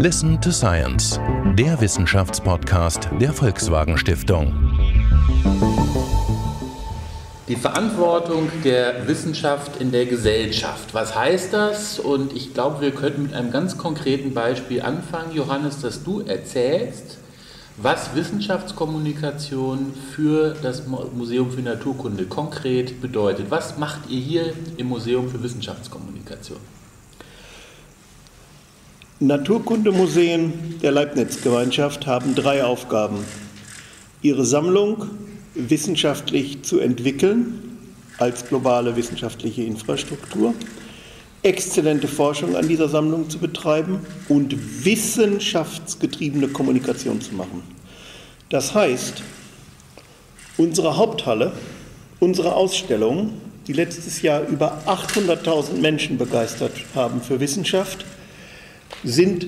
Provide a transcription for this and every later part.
Listen to Science, der Wissenschaftspodcast der Volkswagen Stiftung. Die Verantwortung der Wissenschaft in der Gesellschaft. Was heißt das? Und ich glaube, wir könnten mit einem ganz konkreten Beispiel anfangen, Johannes, dass du erzählst, was Wissenschaftskommunikation für das Museum für Naturkunde konkret bedeutet. Was macht ihr hier im Museum für Wissenschaftskommunikation? Naturkundemuseen der Leibniz-Gemeinschaft haben drei Aufgaben. Ihre Sammlung wissenschaftlich zu entwickeln als globale wissenschaftliche Infrastruktur, exzellente Forschung an dieser Sammlung zu betreiben und wissenschaftsgetriebene Kommunikation zu machen. Das heißt, unsere Haupthalle, unsere Ausstellung, die letztes Jahr über 800.000 Menschen begeistert haben für Wissenschaft, sind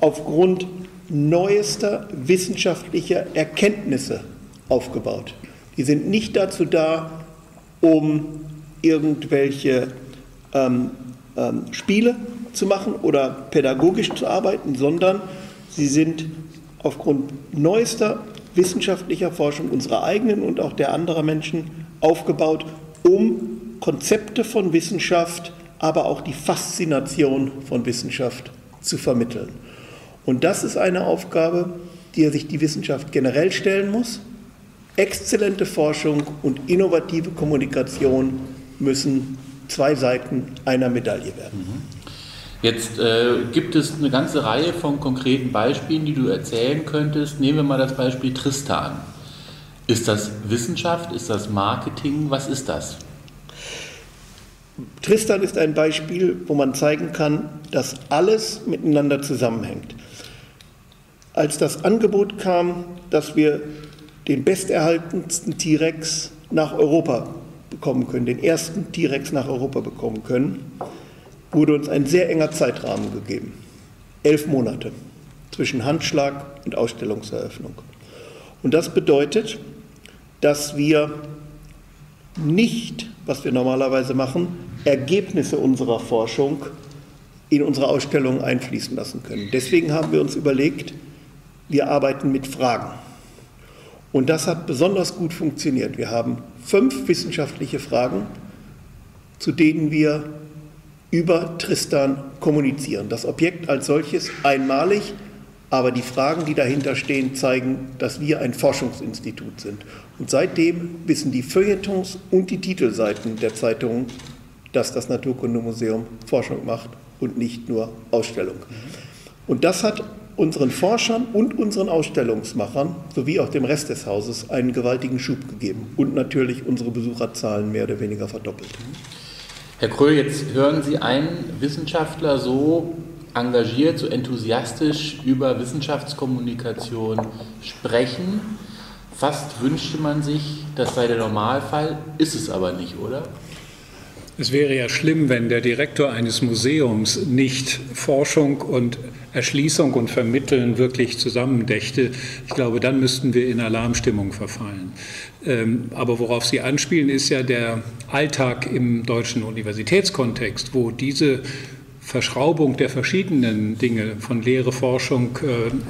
aufgrund neuester wissenschaftlicher Erkenntnisse aufgebaut. Die sind nicht dazu da, um irgendwelche Spiele zu machen oder pädagogisch zu arbeiten, sondern sie sind aufgrund neuester wissenschaftlicher Forschung unserer eigenen und auch der anderer Menschen aufgebaut, um Konzepte von Wissenschaft, aber auch die Faszination von Wissenschaft zu vermitteln. Und das ist eine Aufgabe, der sich die Wissenschaft generell stellen muss. Exzellente Forschung und innovative Kommunikation müssen zwei Seiten einer Medaille werden. Jetzt gibt es eine ganze Reihe von konkreten Beispielen, die du erzählen könntest. Nehmen wir mal das Beispiel Tristan. Ist das Wissenschaft? Ist das Marketing? Was ist das? Tristan ist ein Beispiel, wo man zeigen kann, dass alles miteinander zusammenhängt. Als das Angebot kam, dass wir den besterhaltensten T-Rex nach Europa bekommen können, den ersten T-Rex nach Europa bekommen können, wurde uns ein sehr enger Zeitrahmen gegeben. 11 Monate zwischen Handschlag und Ausstellungseröffnung. Und das bedeutet, dass wir nicht, was wir normalerweise machen, Ergebnisse unserer Forschung in unsere Ausstellung einfließen lassen können. Deswegen haben wir uns überlegt, wir arbeiten mit Fragen. Und das hat besonders gut funktioniert. Wir haben 5 wissenschaftliche Fragen, zu denen wir über Tristan kommunizieren. Das Objekt als solches einmalig, aber die Fragen, die dahinter stehen, zeigen, dass wir ein Forschungsinstitut sind. Und seitdem wissen die Feuilletons und die Titelseiten der Zeitungen, dass das Naturkundemuseum Forschung macht und nicht nur Ausstellung. Und das hat unseren Forschern und unseren Ausstellungsmachern sowie auch dem Rest des Hauses einen gewaltigen Schub gegeben und natürlich unsere Besucherzahlen mehr oder weniger verdoppelt. Herr Krull, jetzt hören Sie einen Wissenschaftler so engagiert, so enthusiastisch über Wissenschaftskommunikation sprechen. Fast wünschte man sich, das sei der Normalfall, ist es aber nicht, oder? Es wäre ja schlimm, wenn der Direktor eines Museums nicht Forschung und Erschließung und Vermitteln wirklich zusammendächte. Ich glaube, dann müssten wir in Alarmstimmung verfallen. Aber worauf Sie anspielen, ist ja der Alltag im deutschen Universitätskontext, wo diese Verschraubung der verschiedenen Dinge von Lehre, Forschung,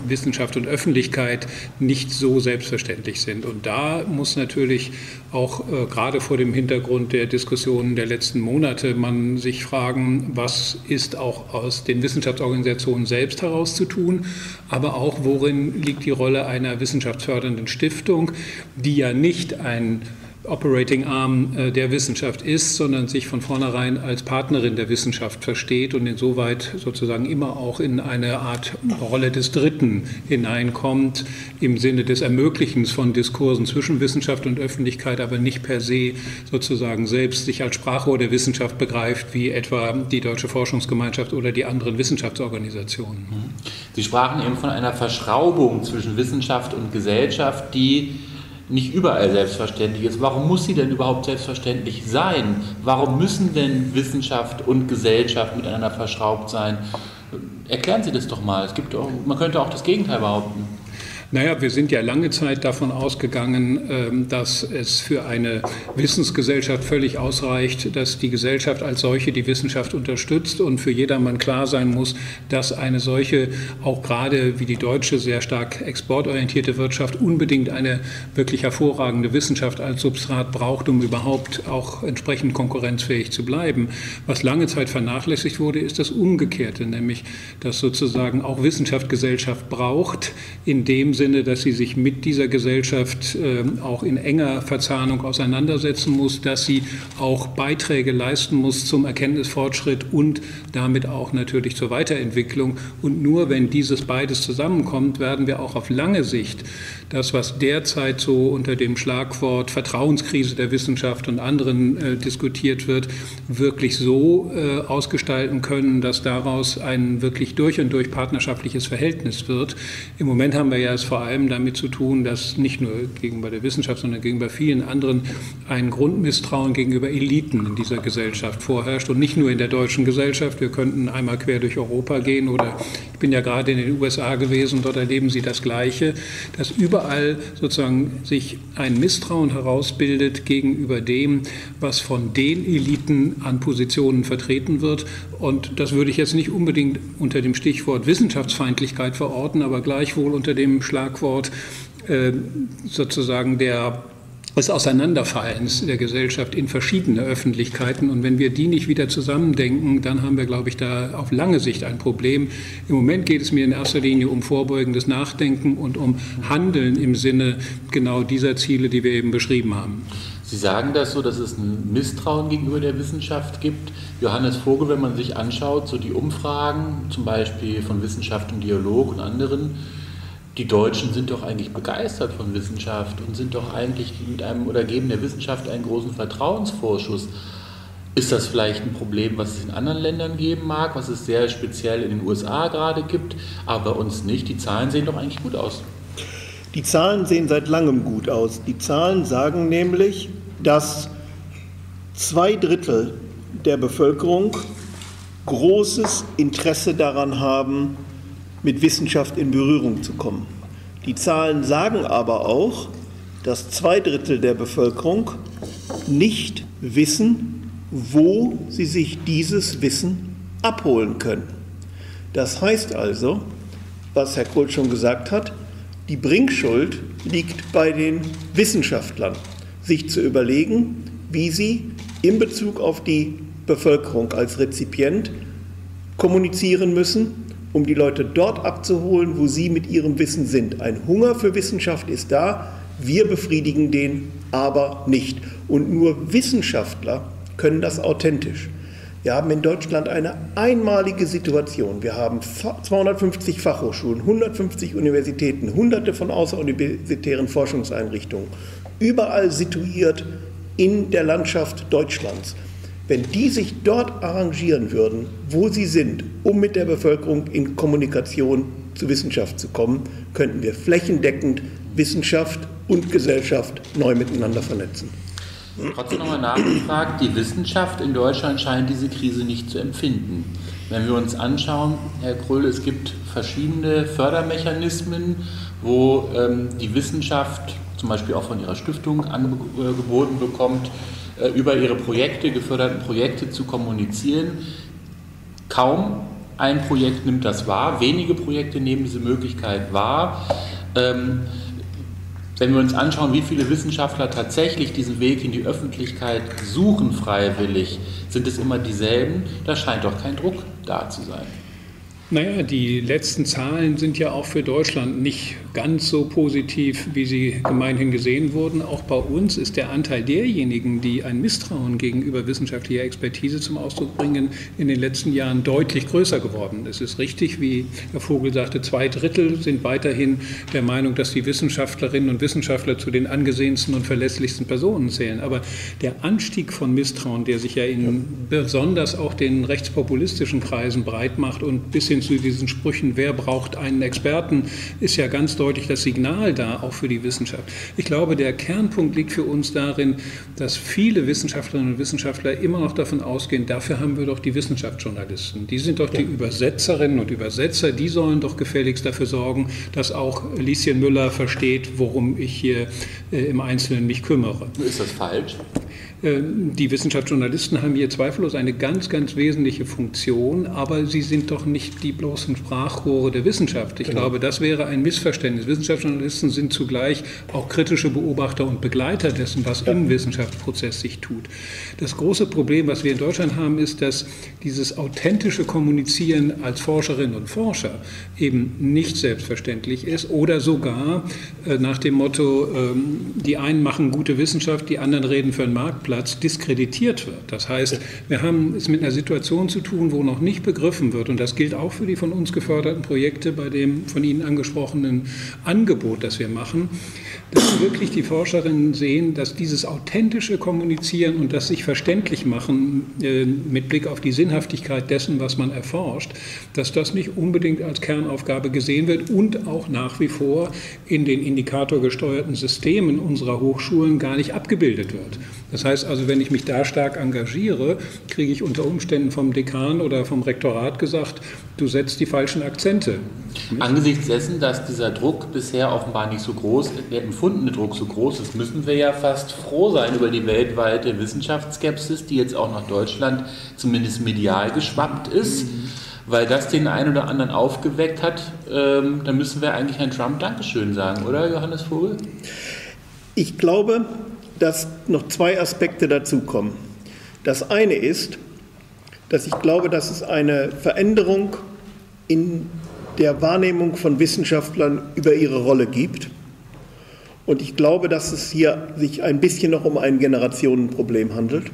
Wissenschaft und Öffentlichkeit nicht so selbstverständlich sind. Und da muss natürlich auch gerade vor dem Hintergrund der Diskussionen der letzten Monate man sich fragen, was ist auch aus den Wissenschaftsorganisationen selbst heraus zu tun, aber auch worin liegt die Rolle einer wissenschaftsfördernden Stiftung, die ja nicht ein Operating Arm der Wissenschaft ist, sondern sich von vornherein als Partnerin der Wissenschaft versteht und insoweit sozusagen immer auch in eine Art Rolle des Dritten hineinkommt, im Sinne des Ermöglichens von Diskursen zwischen Wissenschaft und Öffentlichkeit, aber nicht per se sozusagen selbst sich als Sprachrohr der Wissenschaft begreift, wie etwa die Deutsche Forschungsgemeinschaft oder die anderen Wissenschaftsorganisationen. Sie sprachen eben von einer Verschraubung zwischen Wissenschaft und Gesellschaft, die nicht überall selbstverständlich ist. Warum muss sie denn überhaupt selbstverständlich sein? Warum müssen denn Wissenschaft und Gesellschaft miteinander verschraubt sein? Erklären Sie das doch mal. Man könnte auch das Gegenteil behaupten. Naja, wir sind ja lange Zeit davon ausgegangen, dass es für eine Wissensgesellschaft völlig ausreicht, dass die Gesellschaft als solche die Wissenschaft unterstützt und für jedermann klar sein muss, dass eine solche, auch gerade wie die deutsche, sehr stark exportorientierte Wirtschaft unbedingt eine wirklich hervorragende Wissenschaft als Substrat braucht, um überhaupt auch entsprechend konkurrenzfähig zu bleiben. Was lange Zeit vernachlässigt wurde, ist das Umgekehrte, nämlich dass sozusagen auch Wissenschaft Gesellschaft braucht, in dem Sinne, dass sie sich mit dieser Gesellschaft auch in enger Verzahnung auseinandersetzen muss, dass sie auch Beiträge leisten muss zum Erkenntnisfortschritt und damit auch natürlich zur Weiterentwicklung. Und nur wenn dieses beides zusammenkommt, werden wir auch auf lange Sicht das, was derzeit so unter dem Schlagwort Vertrauenskrise der Wissenschaft und anderen diskutiert wird, wirklich so ausgestalten können, dass daraus ein wirklich durch und durch partnerschaftliches Verhältnis wird. Im Moment haben wir ja es vor allem damit zu tun, dass nicht nur gegenüber der Wissenschaft, sondern gegenüber vielen anderen ein Grundmisstrauen gegenüber Eliten in dieser Gesellschaft vorherrscht und nicht nur in der deutschen Gesellschaft. Wir könnten einmal quer durch Europa gehen oder ich bin ja gerade in den USA gewesen, dort erleben Sie das Gleiche, dass überall sozusagen sich ein Misstrauen herausbildet gegenüber dem, was von den Eliten an Positionen vertreten wird. Und das würde ich jetzt nicht unbedingt unter dem Stichwort Wissenschaftsfeindlichkeit verorten, aber gleichwohl unter dem Schlagwort sozusagen des Auseinanderfallens der Gesellschaft in verschiedene Öffentlichkeiten. Und wenn wir die nicht wieder zusammendenken, dann haben wir, glaube ich, da auf lange Sicht ein Problem. Im Moment geht es mir in erster Linie um vorbeugendes Nachdenken und um Handeln im Sinne genau dieser Ziele, die wir eben beschrieben haben. Sie sagen das so, dass es ein Misstrauen gegenüber der Wissenschaft gibt. Johannes Vogel, wenn man sich anschaut, so die Umfragen, zum Beispiel von Wissenschaft und Dialog und anderen, die Deutschen sind doch eigentlich begeistert von Wissenschaft und sind doch eigentlich geben der Wissenschaft einen großen Vertrauensvorschuss. Ist das vielleicht ein Problem, was es in anderen Ländern geben mag, was es sehr speziell in den USA gerade gibt, aber bei uns nicht? Die Zahlen sehen doch eigentlich gut aus. Die Zahlen sehen seit langem gut aus. Die Zahlen sagen nämlich, dass 2 Drittel der Bevölkerung großes Interesse daran haben, mit Wissenschaft in Berührung zu kommen. Die Zahlen sagen aber auch, dass 2 Drittel der Bevölkerung nicht wissen, wo sie sich dieses Wissen abholen können. Das heißt also, was Herr Krull schon gesagt hat, die Bringschuld liegt bei den Wissenschaftlern, sich zu überlegen, wie sie in Bezug auf die Bevölkerung als Rezipient kommunizieren müssen, um die Leute dort abzuholen, wo sie mit ihrem Wissen sind. Ein Hunger für Wissenschaft ist da, wir befriedigen den aber nicht. Und nur Wissenschaftler können das authentisch. Wir haben in Deutschland eine einmalige Situation. Wir haben 250 Fachhochschulen, 150 Universitäten, hunderte von außeruniversitären Forschungseinrichtungen, überall situiert in der Landschaft Deutschlands. Wenn die sich dort arrangieren würden, wo sie sind, um mit der Bevölkerung in Kommunikation zur Wissenschaft zu kommen, könnten wir flächendeckend Wissenschaft und Gesellschaft neu miteinander vernetzen. Trotzdem nochmal nachgefragt, die Wissenschaft in Deutschland scheint diese Krise nicht zu empfinden. Wenn wir uns anschauen, Herr Krull, es gibt verschiedene Fördermechanismen, wo die Wissenschaft zum Beispiel auch von ihrer Stiftung angeboten bekommt, über ihre Projekte, geförderten Projekte zu kommunizieren. Kaum ein Projekt nimmt das wahr, wenige Projekte nehmen diese Möglichkeit wahr. Wenn wir uns anschauen, wie viele Wissenschaftler tatsächlich diesen Weg in die Öffentlichkeit suchen freiwillig, sind es immer dieselben? Da scheint doch kein Druck da zu sein. Naja, die letzten Zahlen sind ja auch für Deutschland nicht ganz so positiv, wie sie gemeinhin gesehen wurden. Auch bei uns ist der Anteil derjenigen, die ein Misstrauen gegenüber wissenschaftlicher Expertise zum Ausdruck bringen, in den letzten Jahren deutlich größer geworden. Es ist richtig, wie Herr Vogel sagte, 2 Drittel sind weiterhin der Meinung, dass die Wissenschaftlerinnen und Wissenschaftler zu den angesehensten und verlässlichsten Personen zählen. Aber der Anstieg von Misstrauen, der sich ja in besonders auch den rechtspopulistischen Kreisen breitmacht und bis hin bisschen zu diesen Sprüchen, wer braucht einen Experten, ist ja ganz deutlich das Signal da, auch für die Wissenschaft. Ich glaube, der Kernpunkt liegt für uns darin, dass viele Wissenschaftlerinnen und Wissenschaftler immer noch davon ausgehen, dafür haben wir doch die Wissenschaftsjournalisten. Die sind doch die Übersetzerinnen und Übersetzer, die sollen doch gefälligst dafür sorgen, dass auch Lieschen Müller versteht, worum ich hier im Einzelnen mich kümmere. Ist das falsch? Die Wissenschaftsjournalisten haben hier zweifellos eine ganz, ganz wesentliche Funktion, aber sie sind doch nicht die bloßen Sprachrohre der Wissenschaft. Ich glaube, das wäre ein Missverständnis. Wissenschaftsjournalisten sind zugleich auch kritische Beobachter und Begleiter dessen, was im Wissenschaftsprozess sich tut. Das große Problem, was wir in Deutschland haben, ist, dass dieses authentische Kommunizieren als Forscherinnen und Forscher eben nicht selbstverständlich ist oder sogar nach dem Motto, die einen machen gute Wissenschaft, die anderen reden für einen Marktplatz, diskreditiert wird. Das heißt, wir haben es mit einer Situation zu tun, wo noch nicht begriffen wird, und das gilt auch für die von uns geförderten Projekte bei dem von Ihnen angesprochenen Angebot, das wir machen, dass wirklich die Forscherinnen sehen, dass dieses authentische Kommunizieren und das sich verständlich machen mit Blick auf die Sinnhaftigkeit dessen, was man erforscht, dass das nicht unbedingt als Kernaufgabe gesehen wird und auch nach wie vor in den indikatorgesteuerten Systemen unserer Hochschulen gar nicht abgebildet wird. Das heißt also, wenn ich mich da stark engagiere, kriege ich unter Umständen vom Dekan oder vom Rektorat gesagt, du setzt die falschen Akzente. Angesichts dessen, dass dieser Druck bisher offenbar nicht so groß, der empfundene Druck so groß ist, müssen wir ja fast froh sein über die weltweite Wissenschaftsskepsis, die jetzt auch nach Deutschland zumindest medial geschwappt ist, weil das den einen oder anderen aufgeweckt hat. Dann müssen wir eigentlich Herrn Trump Dankeschön sagen, oder Johannes Vogel? Ich glaube, dass noch zwei Aspekte dazukommen. Das eine ist, dass ich glaube, dass es eine Veränderung in der Wahrnehmung von Wissenschaftlern über ihre Rolle gibt. Und ich glaube, dass es hier sich ein bisschen noch um ein Generationenproblem handelt.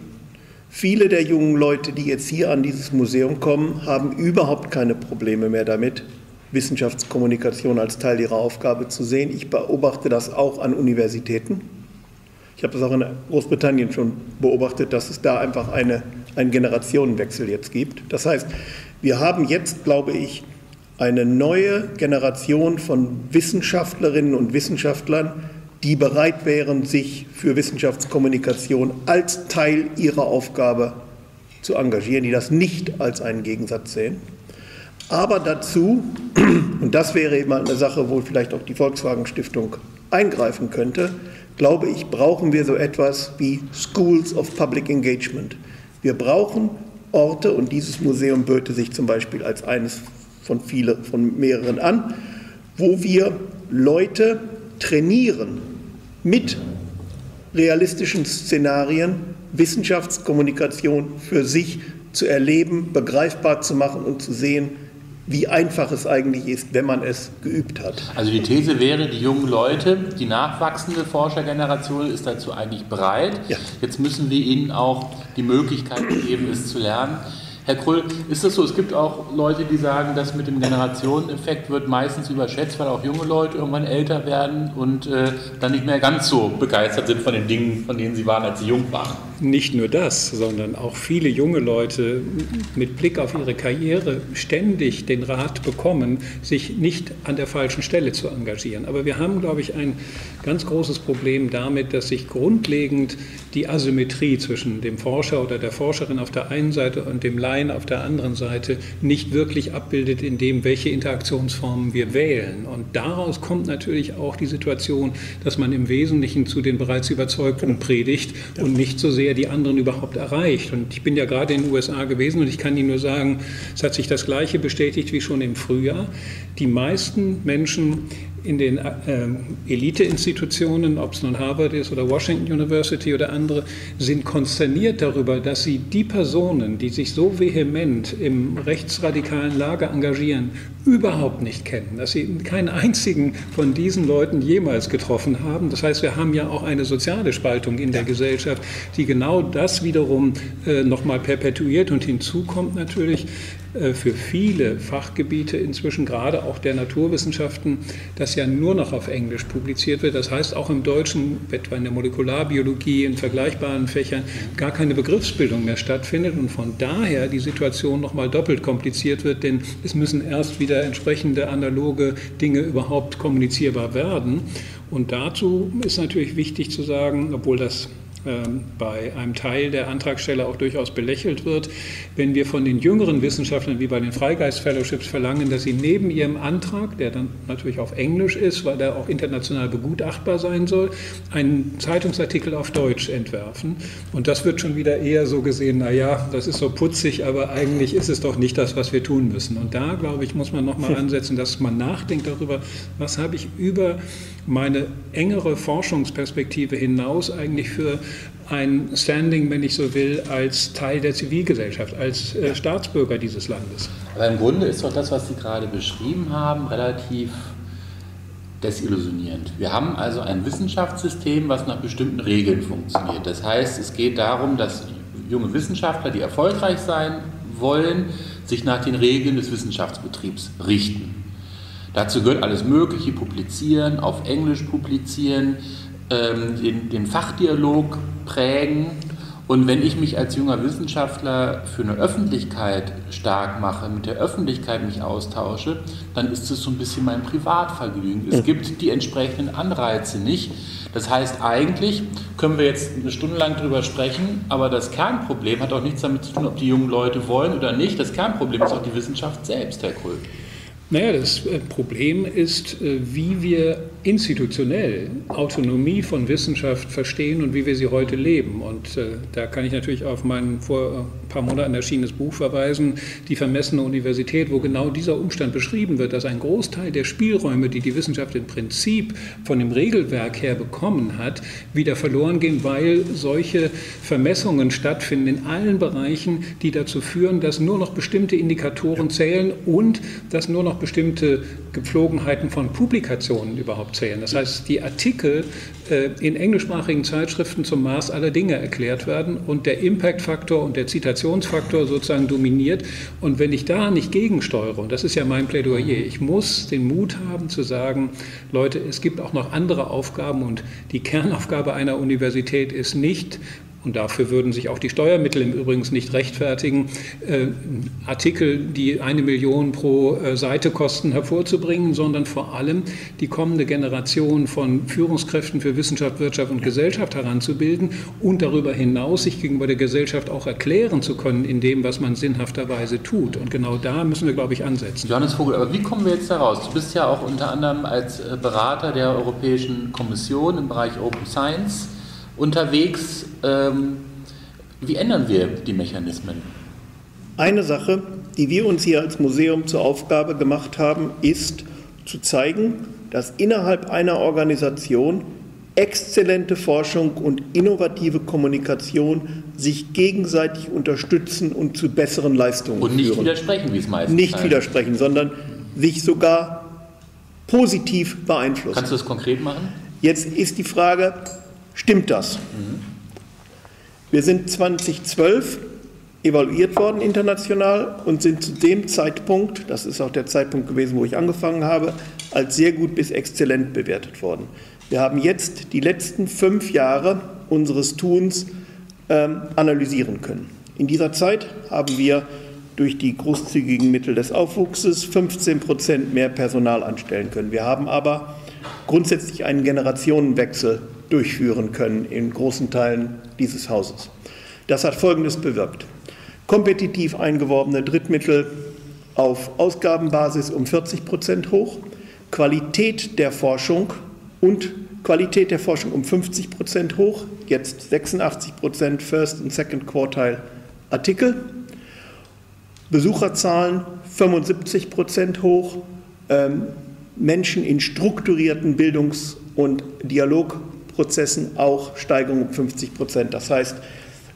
Viele der jungen Leute, die jetzt hier an dieses Museum kommen, haben überhaupt keine Probleme mehr damit, Wissenschaftskommunikation als Teil ihrer Aufgabe zu sehen. Ich beobachte das auch an Universitäten. Ich habe das auch in Großbritannien schon beobachtet, dass es da einfach einen Generationenwechsel jetzt gibt. Das heißt, wir haben jetzt, glaube ich, eine neue Generation von Wissenschaftlerinnen und Wissenschaftlern, die bereit wären, sich für Wissenschaftskommunikation als Teil ihrer Aufgabe zu engagieren, die das nicht als einen Gegensatz sehen. Aber dazu, und das wäre eben eine Sache, wo vielleicht auch die Volkswagen Stiftung eingreifen könnte, glaube ich, brauchen wir so etwas wie Schools of Public Engagement. Wir brauchen Orte, und dieses Museum böte sich zum Beispiel als eines von mehreren an, wo wir Leute trainieren, mit realistischen Szenarien Wissenschaftskommunikation für sich zu erleben, begreifbar zu machen und zu sehen, wie einfach es eigentlich ist, wenn man es geübt hat. Also die These wäre, die jungen Leute, die nachwachsende Forschergeneration ist dazu eigentlich bereit. Ja. Jetzt müssen wir ihnen auch die Möglichkeit geben, es zu lernen. Herr Krull, ist das so? Es gibt auch Leute, die sagen, dass mit dem Generationeneffekt wird meistens überschätzt, weil auch junge Leute irgendwann älter werden und dann nicht mehr ganz so begeistert sind von den Dingen, von denen sie waren, als sie jung waren. Nicht nur das, sondern auch viele junge Leute mit Blick auf ihre Karriere ständig den Rat bekommen, sich nicht an der falschen Stelle zu engagieren. Aber wir haben, glaube ich, ein ganz großes Problem damit, dass sich grundlegend die Asymmetrie zwischen dem Forscher oder der Forscherin auf der einen Seite und dem Laien auf der anderen Seite nicht wirklich abbildet, in dem, welche Interaktionsformen wir wählen. Und daraus kommt natürlich auch die Situation, dass man im Wesentlichen zu den bereits Überzeugten predigt und nicht so sehr die anderen überhaupt erreicht. Und ich bin ja gerade in den USA gewesen und ich kann Ihnen nur sagen, es hat sich das Gleiche bestätigt wie schon im Frühjahr. Die meisten Menschen in den Eliteinstitutionen, ob es nun Harvard ist oder Washington University oder andere, sind konsterniert darüber, dass sie die Personen, die sich so vehement im rechtsradikalen Lager engagieren, überhaupt nicht kennen, dass sie keinen einzigen von diesen Leuten jemals getroffen haben. Das heißt, wir haben ja auch eine soziale Spaltung in der Gesellschaft, die genau das wiederum nochmal perpetuiert. Und hinzu kommt natürlich, für viele Fachgebiete inzwischen, gerade auch der Naturwissenschaften, das ja nur noch auf Englisch publiziert wird. Das heißt, auch im Deutschen, etwa in der Molekularbiologie, in vergleichbaren Fächern, gar keine Begriffsbildung mehr stattfindet und von daher die Situation nochmal doppelt kompliziert wird, denn es müssen erst wieder entsprechende analoge Dinge überhaupt kommunizierbar werden. Und dazu ist natürlich wichtig zu sagen, obwohl das bei einem Teil der Antragsteller auch durchaus belächelt wird, wenn wir von den jüngeren Wissenschaftlern wie bei den Freigeist-Fellowships verlangen, dass sie neben ihrem Antrag, der dann natürlich auf Englisch ist, weil der auch international begutachtbar sein soll, einen Zeitungsartikel auf Deutsch entwerfen. Und das wird schon wieder eher so gesehen, naja, das ist so putzig, aber eigentlich ist es doch nicht das, was wir tun müssen. Und da, glaube ich, muss man nochmal ansetzen, dass man nachdenkt darüber, was habe ich über meine engere Forschungsperspektive hinaus eigentlich für ein Standing, wenn ich so will, als Teil der Zivilgesellschaft, als Staatsbürger dieses Landes. Aber im Grunde ist doch das, was Sie gerade beschrieben haben, relativ desillusionierend. Wir haben also ein Wissenschaftssystem, was nach bestimmten Regeln funktioniert. Das heißt, es geht darum, dass junge Wissenschaftler, die erfolgreich sein wollen, sich nach den Regeln des Wissenschaftsbetriebs richten. Dazu gehört alles Mögliche, publizieren, auf Englisch publizieren, den Fachdialog prägen. Und wenn ich mich als junger Wissenschaftler für eine Öffentlichkeit stark mache, mit der Öffentlichkeit mich austausche, dann ist es so ein bisschen mein Privatvergnügen. Es gibt die entsprechenden Anreize nicht. Das heißt, eigentlich können wir jetzt eine Stunde lang drüber sprechen, aber das Kernproblem hat auch nichts damit zu tun, ob die jungen Leute wollen oder nicht. Das Kernproblem ist auch die Wissenschaft selbst, Herr Krull. Naja, das Problem ist, wie wir institutionell Autonomie von Wissenschaft verstehen und wie wir sie heute leben. Und da kann ich natürlich auf mein vor ein paar Monaten erschienenes Buch verweisen, Die vermessene Universität, wo genau dieser Umstand beschrieben wird, dass ein Großteil der Spielräume, die die Wissenschaft im Prinzip von dem Regelwerk her bekommen hat, wieder verloren gehen, weil solche Vermessungen stattfinden in allen Bereichen, die dazu führen, dass nur noch bestimmte Indikatoren zählen und dass nur noch bestimmte Gepflogenheiten von Publikationen überhaupt zählen. Das heißt, die Artikel in englischsprachigen Zeitschriften zum Maß aller Dinge erklärt werden und der Impact-Faktor und der Zitationsfaktor sozusagen dominiert. Und wenn ich da nicht gegensteuere, und das ist ja mein Plädoyer, ich muss den Mut haben zu sagen, Leute, es gibt auch noch andere Aufgaben und die Kernaufgabe einer Universität ist nicht, und dafür würden sich auch die Steuermittel im Übrigen nicht rechtfertigen, Artikel, die 1 Million pro Seite kosten, hervorzubringen, sondern vor allem die kommende Generation von Führungskräften für Wissenschaft, Wirtschaft und Gesellschaft heranzubilden und darüber hinaus sich gegenüber der Gesellschaft auch erklären zu können in dem, was man sinnhafterweise tut. Und genau da müssen wir, glaube ich, ansetzen. Johannes Vogel, aber wie kommen wir jetzt da raus? Du bist ja auch unter anderem als Berater der Europäischen Kommission im Bereich Open Science unterwegs. Wie ändern wir die Mechanismen? Eine Sache, die wir uns hier als Museum zur Aufgabe gemacht haben, ist zu zeigen, dass innerhalb einer Organisation exzellente Forschung und innovative Kommunikation sich gegenseitig unterstützen und zu besseren Leistungen führen. Und nicht widersprechen, wie es meistens heißt. Nicht widersprechen, sondern sich sogar positiv beeinflussen. Kannst du das konkret machen? Jetzt ist die Frage, stimmt das? Wir sind 2012 evaluiert worden international und sind zu dem Zeitpunkt, das ist auch der Zeitpunkt gewesen, wo ich angefangen habe, als sehr gut bis exzellent bewertet worden. Wir haben jetzt die letzten 5 Jahre unseres Tuns analysieren können. In dieser Zeit haben wir durch die großzügigen Mittel des Aufwuchses 15% mehr Personal anstellen können. Wir haben aber grundsätzlich einen Generationenwechsel durchführen können in großen Teilen dieses Hauses. Das hat Folgendes bewirkt: Kompetitiv eingeworbene Drittmittel auf Ausgabenbasis um 40% hoch, Qualität der Forschung um 50% hoch, jetzt 86% First- und Second-Quartile Artikel, Besucherzahlen 75% hoch, Menschen in strukturierten Bildungs- und Dialogprozessen auch Steigerung um 50%. Das heißt,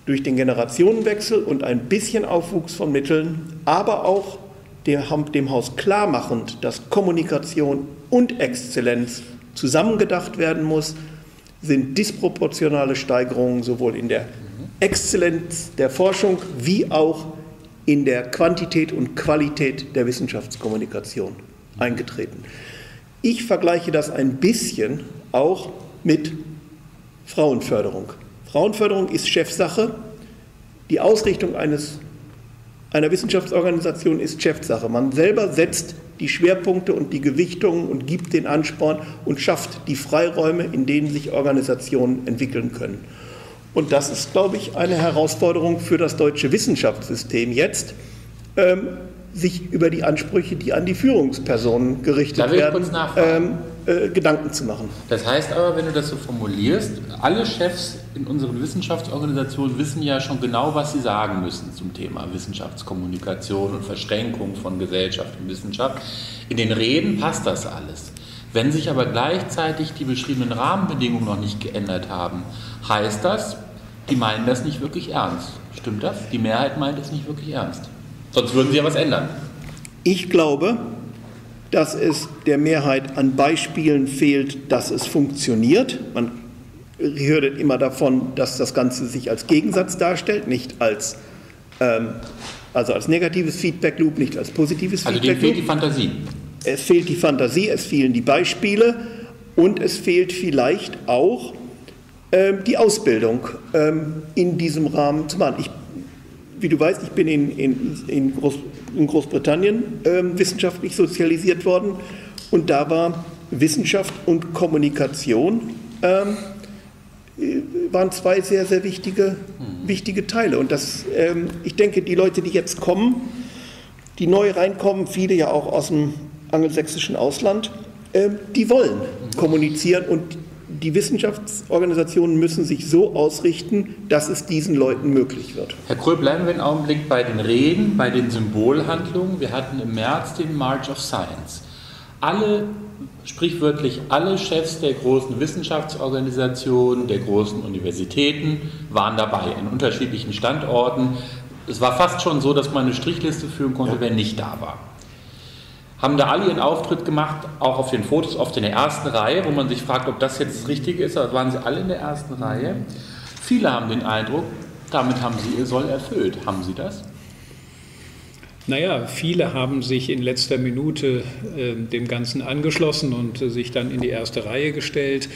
durch den Generationenwechsel und ein bisschen Aufwuchs von Mitteln, aber auch dem Haus klarmachend, dass Kommunikation und Exzellenz zusammengedacht werden muss, sind disproportionale Steigerungen sowohl in der Exzellenz der Forschung wie auch in der Quantität und Qualität der Wissenschaftskommunikation eingetreten. Ich vergleiche das ein bisschen auch mit Frauenförderung. Frauenförderung ist Chefsache, die Ausrichtung einer Wissenschaftsorganisation ist Chefsache. Man selber setzt die Schwerpunkte und die Gewichtungen und gibt den Ansporn und schafft die Freiräume, in denen sich Organisationen entwickeln können. Und das ist, glaube ich, eine Herausforderung für das deutsche Wissenschaftssystem jetzt, sich über die Ansprüche, die an die Führungspersonen gerichtet werden, Gedanken zu machen. Das heißt aber, wenn du das so formulierst, alle Chefs in unseren Wissenschaftsorganisationen wissen ja schon genau, was sie sagen müssen zum Thema Wissenschaftskommunikation und Verschränkung von Gesellschaft und Wissenschaft. In den Reden passt das alles. Wenn sich aber gleichzeitig die beschriebenen Rahmenbedingungen noch nicht geändert haben, heißt das, die meinen das nicht wirklich ernst. Stimmt das? Die Mehrheit meint es nicht wirklich ernst. Sonst würden sie ja was ändern. Ich glaube, dass es der Mehrheit an Beispielen fehlt, dass es funktioniert. Man hört immer davon, dass das Ganze sich als Gegensatz darstellt, nicht als, also als negatives Feedback-Loop, nicht als positives Feedback-Loop. Also denen fehlt die Fantasie. Es fehlt die Fantasie, es fehlen die Beispiele und es fehlt vielleicht auch die Ausbildung in diesem Rahmen zu machen. Wie du weißt, ich bin in Großbritannien wissenschaftlich sozialisiert worden und da war Wissenschaft und Kommunikation waren zwei sehr, sehr wichtige Teile. Und das, ich denke, die Leute, die jetzt kommen, die neu reinkommen, viele ja auch aus dem angelsächsischen Ausland, die wollen kommunizieren und die Wissenschaftsorganisationen müssen sich so ausrichten, dass es diesen Leuten möglich wird. Herr Krull, bleiben wir einen Augenblick bei den Reden, bei den Symbolhandlungen. Wir hatten im März den March of Science. Sprichwörtlich alle Chefs der großen Wissenschaftsorganisationen, der großen Universitäten waren dabei, an unterschiedlichen Standorten. Es war fast schon so, dass man eine Strichliste führen konnte, ja, wer nicht da war. Haben da alle ihren Auftritt gemacht, auch auf den Fotos, oft in der ersten Reihe, wo man sich fragt, ob das jetzt das Richtige ist, aber waren sie alle in der ersten Reihe. Viele haben den Eindruck, damit haben sie ihr Soll erfüllt. Haben sie das? Naja, viele haben sich in letzter Minute dem Ganzen angeschlossen und sich dann in die erste Reihe gestellt.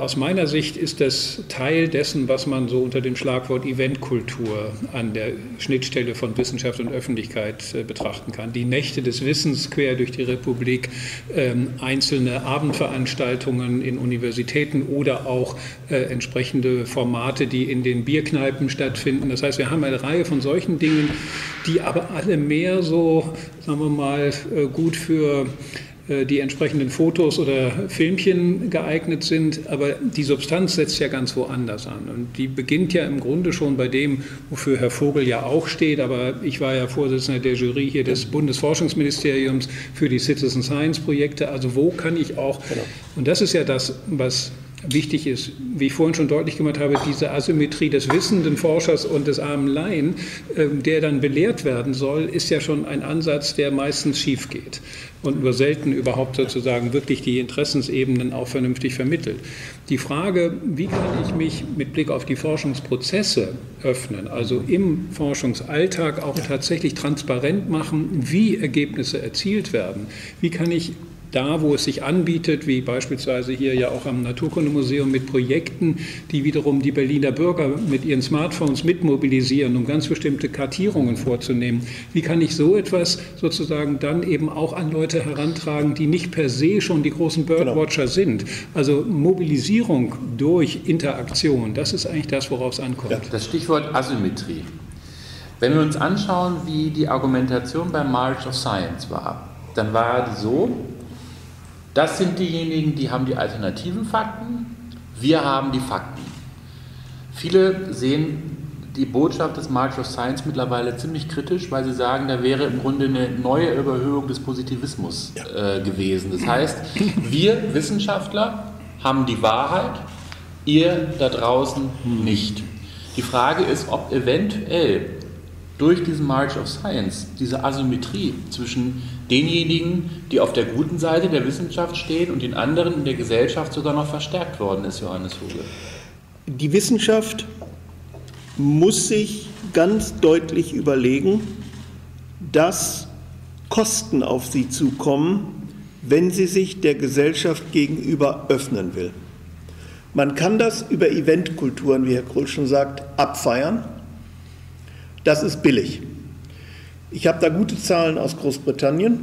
Aus meiner Sicht ist das Teil dessen, was man so unter dem Schlagwort Eventkultur an der Schnittstelle von Wissenschaft und Öffentlichkeit betrachten kann. Die Nächte des Wissens quer durch die Republik, einzelne Abendveranstaltungen in Universitäten oder auch entsprechende Formate, die in den Bierkneipen stattfinden. Das heißt, wir haben eine Reihe von solchen Dingen, die aber alle mehr so, sagen wir mal, gut für die entsprechenden Fotos oder Filmchen geeignet sind, aber die Substanz setzt ja ganz woanders an und die beginnt ja im Grunde schon bei dem, wofür Herr Vogel ja auch steht, aber ich war ja Vorsitzender der Jury hier des Bundesforschungsministeriums für die Citizen Science Projekte, also wo kann ich auch, und das ist ja das, was wichtig ist, wie ich vorhin schon deutlich gemacht habe, diese Asymmetrie des wissenden Forschers und des armen Laien, der dann belehrt werden soll, ist ja schon ein Ansatz, der meistens schief geht und nur selten überhaupt sozusagen wirklich die Interessensebenen auch vernünftig vermittelt. Die Frage, wie kann ich mich mit Blick auf die Forschungsprozesse öffnen, also im Forschungsalltag auch tatsächlich transparent machen, wie Ergebnisse erzielt werden, wie kann ich da, wo es sich anbietet, wie beispielsweise hier ja auch am Naturkundemuseum mit Projekten, die wiederum die Berliner Bürger mit ihren Smartphones mitmobilisieren, um ganz bestimmte Kartierungen vorzunehmen. Wie kann ich so etwas sozusagen dann eben auch an Leute herantragen, die nicht per se schon die großen Birdwatcher sind? Also Mobilisierung durch Interaktion, das ist eigentlich das, worauf es ankommt. Das Stichwort Asymmetrie. Wenn wir uns anschauen, wie die Argumentation beim March of Science war, dann war die so: Das sind diejenigen, die haben die alternativen Fakten, wir haben die Fakten. Viele sehen die Botschaft des March of Science mittlerweile ziemlich kritisch, weil sie sagen, da wäre im Grunde eine neue Überhöhung des Positivismus gewesen. Das heißt, wir Wissenschaftler haben die Wahrheit, ihr da draußen nicht. Die Frage ist, ob eventuell durch diesen March of Science, diese Asymmetrie zwischen denjenigen, die auf der guten Seite der Wissenschaft stehen und den anderen in der Gesellschaft sogar noch verstärkt worden ist, Johannes Vogel. Die Wissenschaft muss sich ganz deutlich überlegen, dass Kosten auf sie zukommen, wenn sie sich der Gesellschaft gegenüber öffnen will. Man kann das über Eventkulturen, wie Herr Krull schon sagt, abfeiern. Das ist billig. Ich habe da gute Zahlen aus Großbritannien,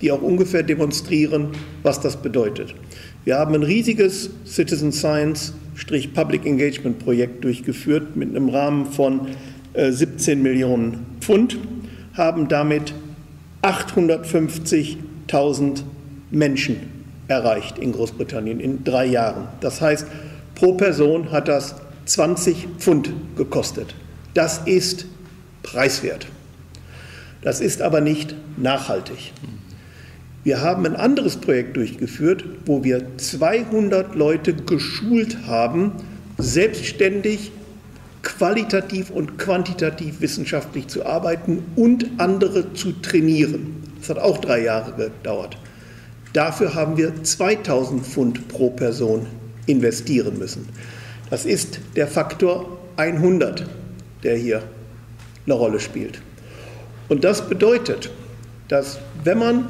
die auch ungefähr demonstrieren, was das bedeutet. Wir haben ein riesiges Citizen Science-Public Engagement-Projekt durchgeführt mit einem Rahmen von 17 Millionen Pfund, haben damit 850.000 Menschen erreicht in Großbritannien in 3 Jahren. Das heißt, pro Person hat das 20 Pfund gekostet. Das ist preiswert. Das ist aber nicht nachhaltig. Wir haben ein anderes Projekt durchgeführt, wo wir 200 Leute geschult haben, selbstständig, qualitativ und quantitativ wissenschaftlich zu arbeiten und andere zu trainieren. Das hat auch 3 Jahre gedauert. Dafür haben wir 2000 Pfund pro Person investieren müssen. Das ist der Faktor 100, der hier eine Rolle spielt. Und das bedeutet, dass wenn man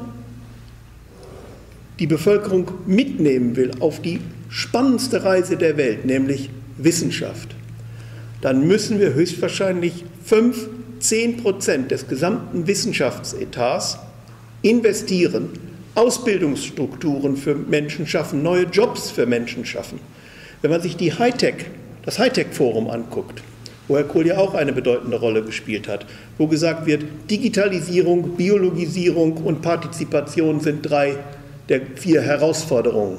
die Bevölkerung mitnehmen will auf die spannendste Reise der Welt, nämlich Wissenschaft, dann müssen wir höchstwahrscheinlich 5–10% des gesamten Wissenschaftsetats investieren, Ausbildungsstrukturen für Menschen schaffen, neue Jobs für Menschen schaffen. Wenn man sich das Hightech-Forum anguckt, wo Herr Krull ja auch eine bedeutende Rolle gespielt hat, wo gesagt wird, Digitalisierung, Biologisierung und Partizipation sind 3 der 4 Herausforderungen.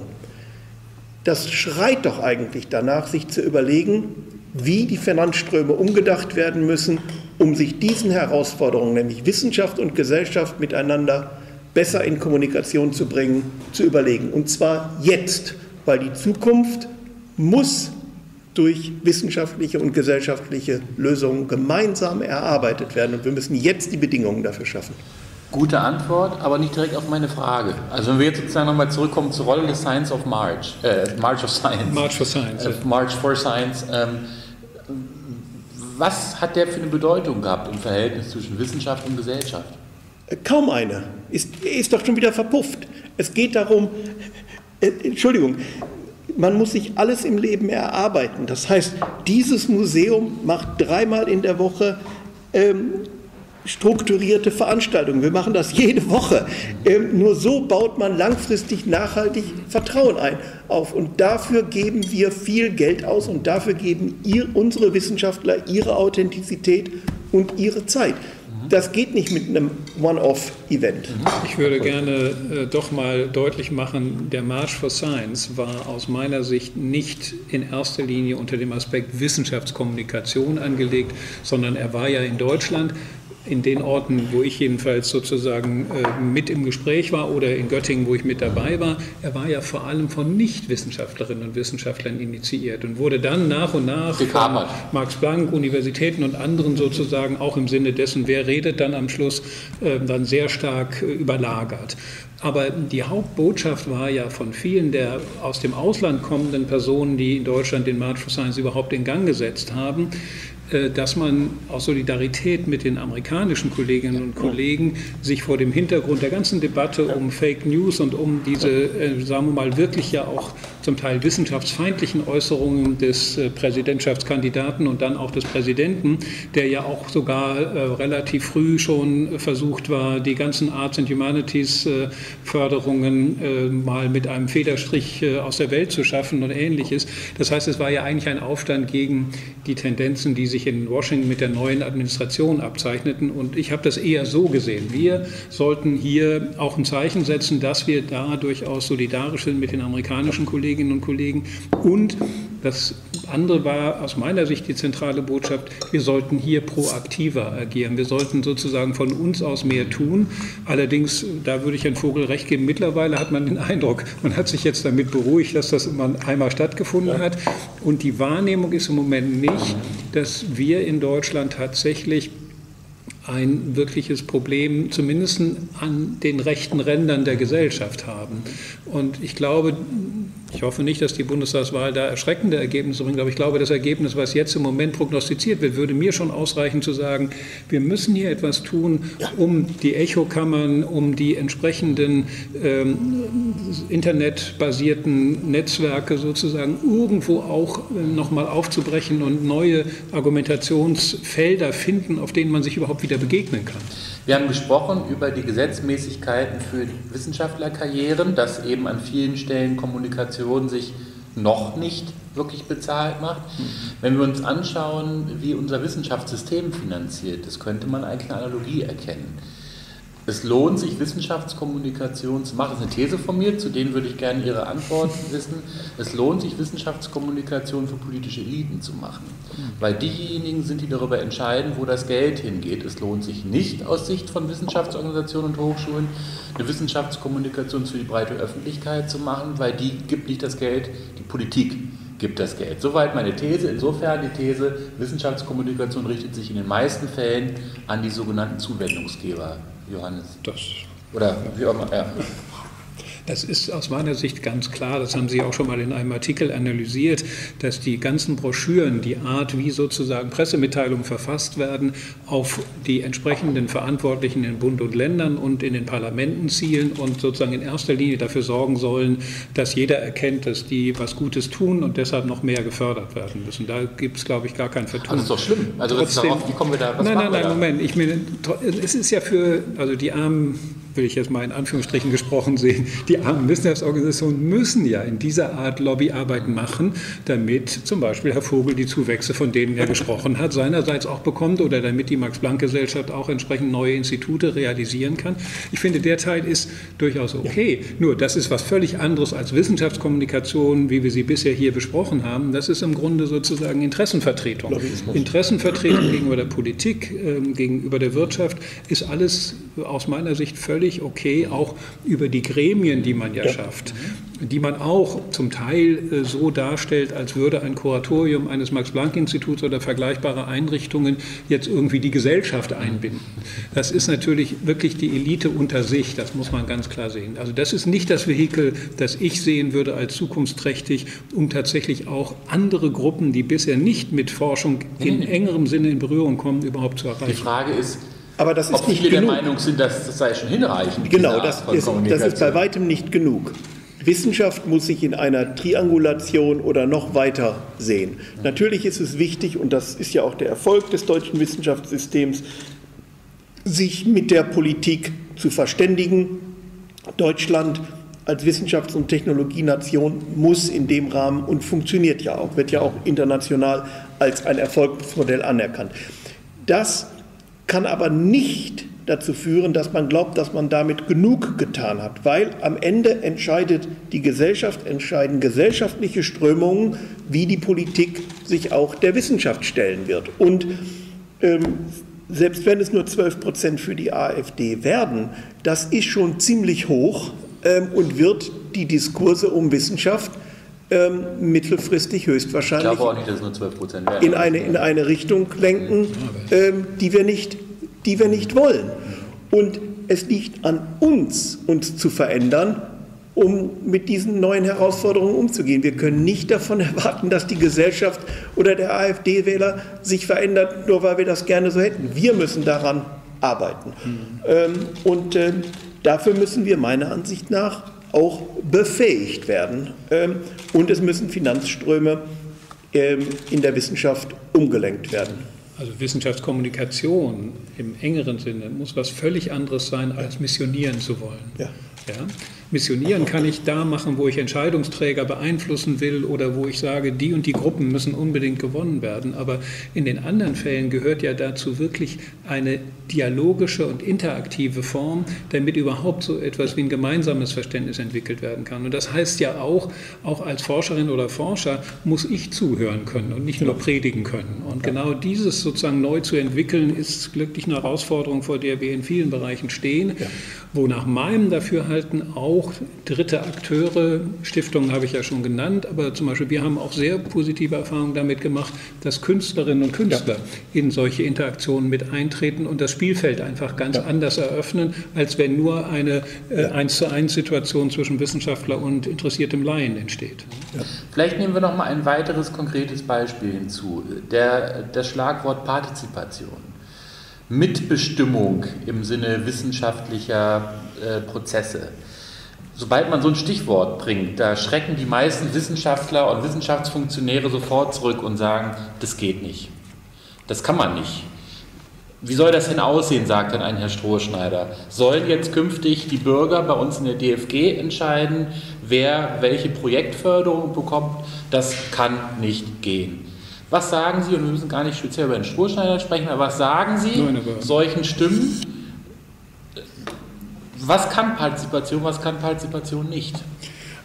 Das schreit doch eigentlich danach, sich zu überlegen, wie die Finanzströme umgedacht werden müssen, um sich diesen Herausforderungen, nämlich Wissenschaft und Gesellschaft miteinander besser in Kommunikation zu bringen, zu überlegen. Und zwar jetzt, weil die Zukunft muss durch wissenschaftliche und gesellschaftliche Lösungen gemeinsam erarbeitet werden. Und wir müssen jetzt die Bedingungen dafür schaffen. Gute Antwort, aber nicht direkt auf meine Frage. Also wenn wir jetzt sozusagen nochmal zurückkommen zur Rolle des March for Science, was hat der für eine Bedeutung gehabt im Verhältnis zwischen Wissenschaft und Gesellschaft? Kaum eine. Ist doch schon wieder verpufft. Es geht darum, Entschuldigung, man muss sich alles im Leben erarbeiten. Das heißt, dieses Museum macht 3-mal in der Woche strukturierte Veranstaltungen. Wir machen das jede Woche. Nur so baut man langfristig nachhaltig Vertrauen auf. Und dafür geben wir viel Geld aus und dafür geben unsere Wissenschaftler ihre Authentizität und ihre Zeit. Das geht nicht mit einem One-Off-Event. Ich würde gerne doch mal deutlich machen, der March for Science war aus meiner Sicht nicht in erster Linie unter dem Aspekt Wissenschaftskommunikation angelegt, sondern er war ja in Deutschland, in den Orten, wo ich jedenfalls sozusagen mit im Gespräch war oder in Göttingen, wo ich mit dabei war, er war ja vor allem von Nichtwissenschaftlerinnen und Wissenschaftlern initiiert und wurde dann nach und nach von Max-Planck-Universitäten und anderen sozusagen auch im Sinne dessen, wer redet, dann am Schluss dann sehr stark überlagert. Aber die Hauptbotschaft war ja von vielen der aus dem Ausland kommenden Personen, die in Deutschland den March for Science überhaupt in Gang gesetzt haben, dass man aus Solidarität mit den amerikanischen Kolleginnen und Kollegen sich vor dem Hintergrund der ganzen Debatte um Fake News und um diese, sagen wir mal, wirklich ja auch zum Teil wissenschaftsfeindlichen Äußerungen des Präsidentschaftskandidaten und dann auch des Präsidenten, der ja auch sogar relativ früh schon versucht war, die ganzen Arts and Humanities Förderungen mal mit einem Federstrich aus der Welt zu schaffen und Ähnliches. Das heißt, es war ja eigentlich ein Aufstand gegen die Tendenzen, die sich in Washington mit der neuen Administration abzeichneten. Und ich habe das eher so gesehen. Wir sollten hier auch ein Zeichen setzen, dass wir da durchaus solidarisch sind mit den amerikanischen Kolleginnen und Kollegen. Und das andere war aus meiner Sicht die zentrale Botschaft, wir sollten hier proaktiver agieren. Wir sollten sozusagen von uns aus mehr tun. Allerdings, da würde ich Herrn Vogel recht geben, mittlerweile hat man den Eindruck, man hat sich jetzt damit beruhigt, dass das immer einmal stattgefunden hat. Und die Wahrnehmung ist im Moment nicht, dass wir in Deutschland tatsächlich ein wirkliches Problem, zumindest an den rechten Rändern der Gesellschaft haben. Und ich glaube, ich hoffe nicht, dass die Bundestagswahl da erschreckende Ergebnisse bringt, aber ich glaube, das Ergebnis, was jetzt im Moment prognostiziert wird, würde mir schon ausreichen zu sagen, wir müssen hier etwas tun, um die Echokammern, um die entsprechenden internetbasierten Netzwerke sozusagen irgendwo auch nochmal aufzubrechen und neue Argumentationsfelder finden, auf denen man sich überhaupt wieder begegnen kann. Wir haben gesprochen über die Gesetzmäßigkeiten für Wissenschaftlerkarrieren, dass eben an vielen Stellen Kommunikation sich noch nicht wirklich bezahlt macht. Wenn wir uns anschauen, wie unser Wissenschaftssystem finanziert ist, könnte man eigentlich eine Analogie erkennen. Es lohnt sich, Wissenschaftskommunikation zu machen. Das ist eine These von mir, zu denen würde ich gerne Ihre Antworten wissen. Es lohnt sich, Wissenschaftskommunikation für politische Eliten zu machen, weil diejenigen sind, die darüber entscheiden, wo das Geld hingeht. Es lohnt sich nicht aus Sicht von Wissenschaftsorganisationen und Hochschulen, eine Wissenschaftskommunikation für die breite Öffentlichkeit zu machen, weil die gibt nicht das Geld, die Politik gibt das Geld. Soweit meine These. Insofern die These, Wissenschaftskommunikation richtet sich in den meisten Fällen an die sogenannten Zuwendungsgeber. Johannes. Das. Oder wie auch immer. Ja. Das ist aus meiner Sicht ganz klar, das haben Sie auch schon mal in einem Artikel analysiert, dass die ganzen Broschüren, die Art, wie sozusagen Pressemitteilungen verfasst werden, auf die entsprechenden Verantwortlichen in Bund und Ländern und in den Parlamenten zielen und sozusagen in erster Linie dafür sorgen sollen, dass jeder erkennt, dass die was Gutes tun und deshalb noch mehr gefördert werden müssen. Da gibt es, glaube ich, gar kein Vertun. Das ist doch schlimm. Also trotzdem, darauf, wie kommen wir da? Was nein, Moment. Ich meine, es ist ja für, also die armen, will ich jetzt mal in Anführungsstrichen gesprochen sehen, die armen Wissenschaftsorganisationen müssen ja in dieser Art Lobbyarbeit machen, damit zum Beispiel Herr Vogel die Zuwächse, von denen er gesprochen hat, seinerseits auch bekommt oder damit die Max-Planck-Gesellschaft auch entsprechend neue Institute realisieren kann. Ich finde, der Teil ist durchaus okay. Ja. Nur, das ist was völlig anderes als Wissenschaftskommunikation, wie wir sie bisher hier besprochen haben. Das ist im Grunde sozusagen Interessenvertretung. Interessenvertretung gegenüber der Politik, gegenüber der Wirtschaft ist alles aus meiner Sicht völlig okay, auch über die Gremien, die man ja schafft, die man auch zum Teil so darstellt, als würde ein Kuratorium eines Max-Planck-Instituts oder vergleichbare Einrichtungen jetzt irgendwie die Gesellschaft einbinden. Das ist natürlich wirklich die Elite unter sich, das muss man ganz klar sehen. Also das ist nicht das Vehikel, das ich sehen würde als zukunftsträchtig, um tatsächlich auch andere Gruppen, die bisher nicht mit Forschung in engerem Sinne in Berührung kommen, überhaupt zu erreichen. Die Frage ist, aber das ist ob nicht viele genug. Der Meinung sind, dass das sei schon hinreichend. Genau, das ist bei weitem nicht genug. Wissenschaft muss sich in einer Triangulation oder noch weiter sehen. Natürlich ist es wichtig, und das ist ja auch der Erfolg des deutschen Wissenschaftssystems, sich mit der Politik zu verständigen. Deutschland als Wissenschafts- und Technologienation muss in dem Rahmen und funktioniert ja auch, wird ja auch international als ein Erfolgsmodell anerkannt. Das kann aber nicht dazu führen, dass man glaubt, dass man damit genug getan hat, weil am Ende entscheidet die Gesellschaft, entscheiden gesellschaftliche Strömungen, wie die Politik sich auch der Wissenschaft stellen wird. Und selbst wenn es nur 12% für die AfD werden, das ist schon ziemlich hoch und wird die Diskurse um Wissenschaft mittelfristig höchstwahrscheinlich ich glaube auch nicht, dass es nur 12% werden, in eine Richtung lenken, die wir nicht wollen. Und es liegt an uns, uns zu verändern, um mit diesen neuen Herausforderungen umzugehen. Wir können nicht davon erwarten, dass die Gesellschaft oder der AfD-Wähler sich verändert, nur weil wir das gerne so hätten. Wir müssen daran arbeiten. Und dafür müssen wir meiner Ansicht nach auch befähigt werden. Und es müssen Finanzströme in der Wissenschaft umgelenkt werden. Also Wissenschaftskommunikation im engeren Sinne muss was völlig anderes sein, als missionieren zu wollen. Ja. Ja? Missionieren kann ich da machen, wo ich Entscheidungsträger beeinflussen will oder wo ich sage, die und die Gruppen müssen unbedingt gewonnen werden. Aber in den anderen Fällen gehört ja dazu wirklich eine dialogische und interaktive Form, damit überhaupt so etwas wie ein gemeinsames Verständnis entwickelt werden kann. Und das heißt ja auch als Forscherin oder Forscher muss ich zuhören können und nicht nur predigen können. Und genau dieses sozusagen neu zu entwickeln, ist glücklich eine Herausforderung, vor der wir in vielen Bereichen stehen. wo nach meinem Dafürhalten auch dritte Akteure, Stiftungen habe ich ja schon genannt, aber zum Beispiel wir haben auch sehr positive Erfahrungen damit gemacht, dass Künstlerinnen und Künstler in solche Interaktionen mit eintreten und das Spielfeld einfach ganz anders eröffnen, als wenn nur eine 1:1-Situation zwischen Wissenschaftler und interessiertem Laien entsteht. Ja. Vielleicht nehmen wir noch mal ein weiteres konkretes Beispiel hinzu, das Schlagwort Partizipation. Mitbestimmung im Sinne wissenschaftlicher Prozesse. Sobald man so ein Stichwort bringt, da schrecken die meisten Wissenschaftler und Wissenschaftsfunktionäre sofort zurück und sagen, das geht nicht, das kann man nicht. Wie soll das denn aussehen, sagt dann ein Herr Strohschneider. Sollen jetzt künftig die Bürger bei uns in der DFG entscheiden, wer welche Projektförderung bekommt? Das kann nicht gehen. Was sagen Sie, und wir müssen gar nicht speziell über den Strohschneider sprechen, aber was sagen Sie solchen Stimmen? Was kann Partizipation nicht?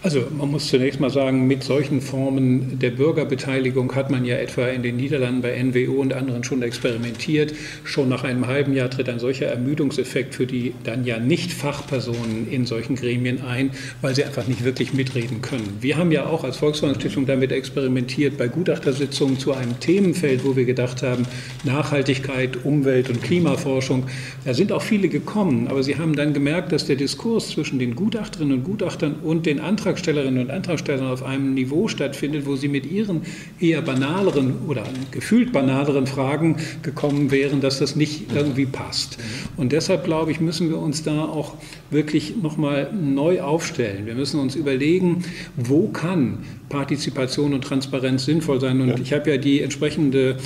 Also man muss zunächst mal sagen, mit solchen Formen der Bürgerbeteiligung hat man ja etwa in den Niederlanden bei NWO und anderen schon experimentiert. Schon nach einem halben Jahr tritt ein solcher Ermüdungseffekt für die dann ja nicht Fachpersonen in solchen Gremien ein, weil sie einfach nicht wirklich mitreden können. Wir haben ja auch als Volkswagen Stiftung damit experimentiert, bei Gutachtersitzungen zu einem Themenfeld, wo wir gedacht haben, Nachhaltigkeit, Umwelt und Klimaforschung. Da sind auch viele gekommen, aber sie haben dann gemerkt, dass der Diskurs zwischen den Gutachterinnen und Gutachtern und den Antragstellerinnen und Antragstellern auf einem Niveau stattfindet, wo sie mit ihren eher banaleren oder gefühlt banaleren Fragen gekommen wären, dass das nicht irgendwie passt. Und deshalb, glaube ich, müssen wir uns da auch wirklich nochmal neu aufstellen. Wir müssen uns überlegen, wo kann Partizipation und Transparenz sinnvoll sein. Und ich habe ja die entsprechende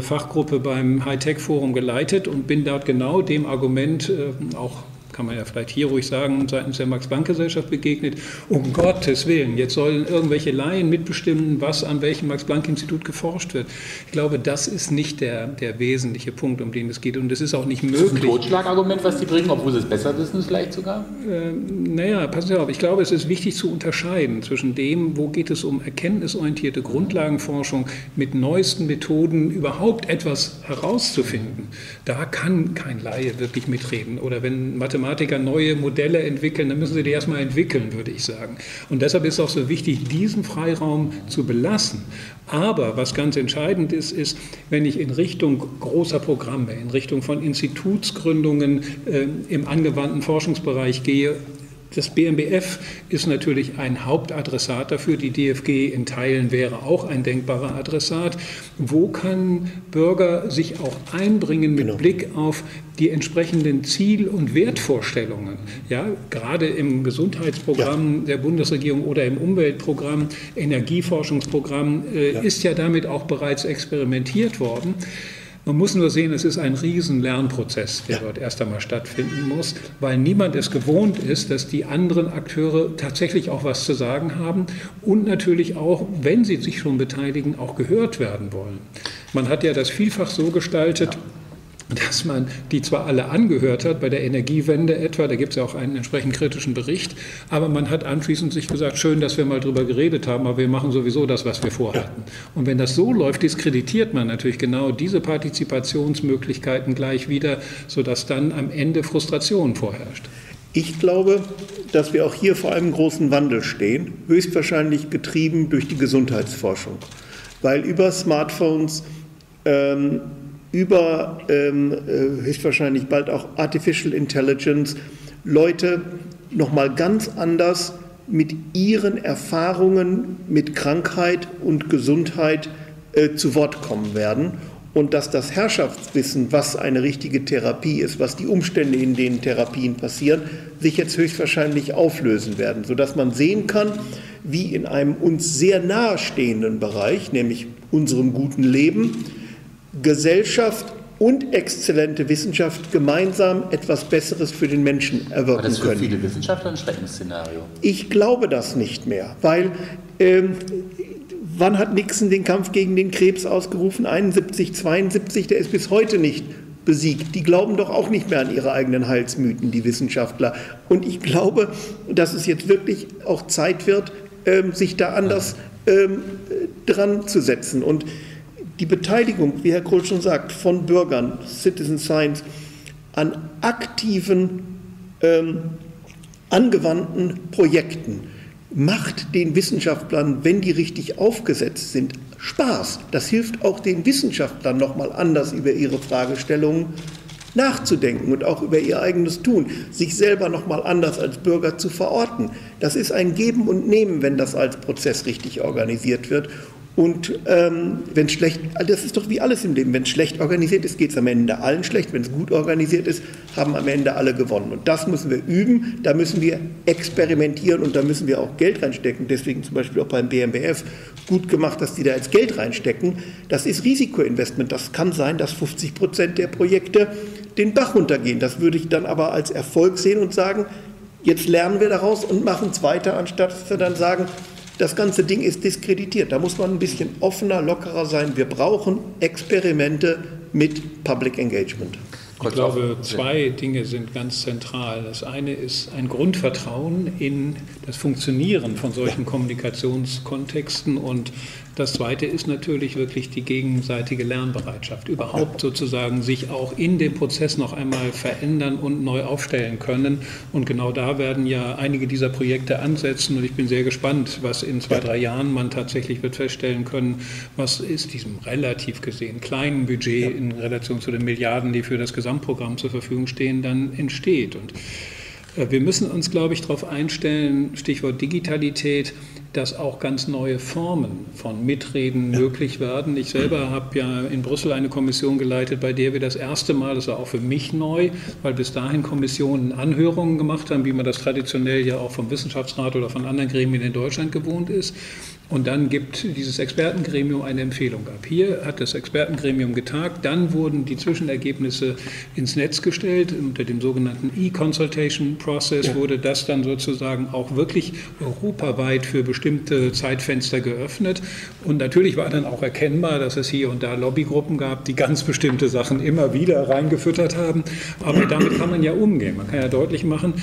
Fachgruppe beim Hightech-Forum geleitet und bin dort genau dem Argument auch, kann man ja vielleicht hier ruhig sagen, seitens der Max-Planck-Gesellschaft begegnet, um Gottes Willen, jetzt sollen irgendwelche Laien mitbestimmen, was an welchem Max-Planck-Institut geforscht wird. Ich glaube, das ist nicht der wesentliche Punkt, um den es geht. Und es ist auch nicht möglich. Ist das ein Totschlagargument, was die bringen, obwohl sie es besser wissen, vielleicht sogar? Naja, passen Sie auf. Ich glaube, es ist wichtig zu unterscheiden zwischen dem, wo geht es um erkenntnisorientierte Grundlagenforschung mit neuesten Methoden überhaupt etwas herauszufinden. Da kann kein Laie wirklich mitreden. Oder wenn Mathematiker neue Modelle entwickeln, dann müssen sie die erstmal entwickeln, würde ich sagen. Und deshalb ist es auch so wichtig, diesen Freiraum zu belassen. Aber was ganz entscheidend ist, ist, wenn ich in Richtung großer Programme, in Richtung von Institutsgründungen im angewandten Forschungsbereich gehe, das BMBF ist natürlich ein Hauptadressat dafür, die DFG in Teilen wäre auch ein denkbarer Adressat. Wo kann Bürger sich auch einbringen mit Blick auf die entsprechenden Ziel- und Wertvorstellungen? Ja, gerade im Gesundheitsprogramm der Bundesregierung oder im Umweltprogramm, Energieforschungsprogramm ist ja damit auch bereits experimentiert worden. Man muss nur sehen, es ist ein riesen Lernprozess, der dort erst einmal stattfinden muss, weil niemand es gewohnt ist, dass die anderen Akteure tatsächlich auch was zu sagen haben und natürlich auch, wenn sie sich schon beteiligen, auch gehört werden wollen. Man hat ja das vielfach so gestaltet, dass man die zwar alle angehört hat, bei der Energiewende etwa, da gibt es ja auch einen entsprechend kritischen Bericht, aber man hat anschließend sich gesagt, schön, dass wir mal drüber geredet haben, aber wir machen sowieso das, was wir vorhatten. Und wenn das so läuft, diskreditiert man natürlich genau diese Partizipationsmöglichkeiten gleich wieder, sodass dann am Ende Frustration vorherrscht. Ich glaube, dass wir auch hier vor einem großen Wandel stehen, höchstwahrscheinlich getrieben durch die Gesundheitsforschung, weil über Smartphones höchstwahrscheinlich bald auch Artificial Intelligence, Leute nochmal ganz anders mit ihren Erfahrungen mit Krankheit und Gesundheit zu Wort kommen werden und dass das Herrschaftswissen, was eine richtige Therapie ist, was die Umstände, in denen Therapien passieren, sich jetzt höchstwahrscheinlich auflösen werden, sodass man sehen kann, wie in einem uns sehr nahestehenden Bereich, nämlich unserem guten Leben, Gesellschaft und exzellente Wissenschaft gemeinsam etwas Besseres für den Menschen erwirken können. Aber das ist für viele Wissenschaftler ein Schreckensszenario. Ich glaube das nicht mehr, weil wann hat Nixon den Kampf gegen den Krebs ausgerufen? 71, 72, der ist bis heute nicht besiegt. Die glauben doch auch nicht mehr an ihre eigenen Heilsmythen, die Wissenschaftler. Und ich glaube, dass es jetzt wirklich auch Zeit wird, sich da anders dran zu setzen. Und die Beteiligung, wie Herr Krull schon sagt, von Bürgern, Citizen Science, an aktiven angewandten Projekten macht den Wissenschaftlern, wenn die richtig aufgesetzt sind, Spaß. Das hilft auch den Wissenschaftlern nochmal anders über ihre Fragestellungen nachzudenken und auch über ihr eigenes Tun, sich selber nochmal anders als Bürger zu verorten. Das ist ein Geben und Nehmen, wenn das als Prozess richtig organisiert wird. Und wenn schlecht, das ist doch wie alles im Leben, wenn es schlecht organisiert ist, geht es am Ende allen schlecht. Wenn es gut organisiert ist, haben am Ende alle gewonnen. Und das müssen wir üben, da müssen wir experimentieren und da müssen wir auch Geld reinstecken. Deswegen zum Beispiel auch beim BMBF gut gemacht, dass die da jetzt Geld reinstecken. Das ist Risikoinvestment. Das kann sein, dass 50% der Projekte den Bach runtergehen. Das würde ich dann aber als Erfolg sehen und sagen, jetzt lernen wir daraus und machen es weiter, anstatt dass wir dann sagen, das ganze Ding ist diskreditiert. Da muss man ein bisschen offener, lockerer sein. Wir brauchen Experimente mit Public Engagement. Ich glaube, zwei Dinge sind ganz zentral. Das eine ist ein Grundvertrauen in das Funktionieren von solchen Kommunikationskontexten. Und das zweite ist natürlich wirklich die gegenseitige Lernbereitschaft. Überhaupt sozusagen sich auch in dem Prozess noch einmal verändern und neu aufstellen können. Und genau da werden ja einige dieser Projekte ansetzen. Und ich bin sehr gespannt, was in 2, 3 Jahren man tatsächlich wird feststellen können, was ist diesem relativ gesehen kleinen Budget in Relation zu den Milliarden, die für das Gesamtprogramm zur Verfügung stehen, dann entsteht. Und wir müssen uns, glaube ich, darauf einstellen, Stichwort Digitalität, dass auch ganz neue Formen von Mitreden möglich werden. Ich selber habe ja in Brüssel eine Kommission geleitet, bei der wir das erste Mal, das war auch für mich neu, weil bis dahin Kommissionen Anhörungen gemacht haben, wie man das traditionell ja auch vom Wissenschaftsrat oder von anderen Gremien in Deutschland gewohnt ist. Und dann gibt dieses Expertengremium eine Empfehlung ab. Hier hat das Expertengremium getagt, dann wurden die Zwischenergebnisse ins Netz gestellt. Unter dem sogenannten E-Consultation-Process wurde das dann sozusagen auch wirklich europaweit für bestimmte Zeitfenster geöffnet. Und natürlich war dann auch erkennbar, dass es hier und da Lobbygruppen gab, die ganz bestimmte Sachen immer wieder reingefüttert haben. Aber damit kann man ja umgehen. Man kann ja deutlich machen,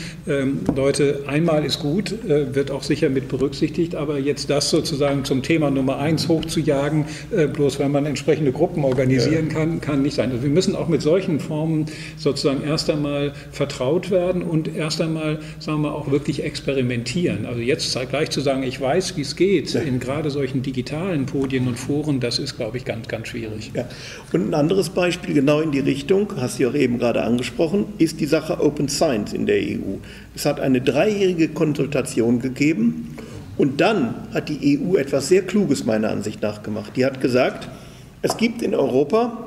Leute, einmal ist gut, wird auch sicher mit berücksichtigt, aber jetzt das sozusagen zum Thema Nummer 1 hochzujagen, bloß weil man entsprechende Gruppen organisieren kann, kann nicht sein. Also wir müssen auch mit solchen Formen sozusagen erst einmal vertraut werden und erst einmal, sagen wir, auch wirklich experimentieren. Also jetzt gleich zu sagen, ich weiß, wie es geht, in gerade solchen digitalen Podien und Foren, das ist, glaube ich, ganz, ganz schwierig. Ja. Und ein anderes Beispiel genau in die Richtung, hast du auch eben gerade angesprochen, ist die Sache Open Science in der EU. Es hat eine 3-jährige Konsultation gegeben. Und dann hat die EU etwas sehr Kluges meiner Ansicht nach gemacht. Die hat gesagt, es gibt in Europa,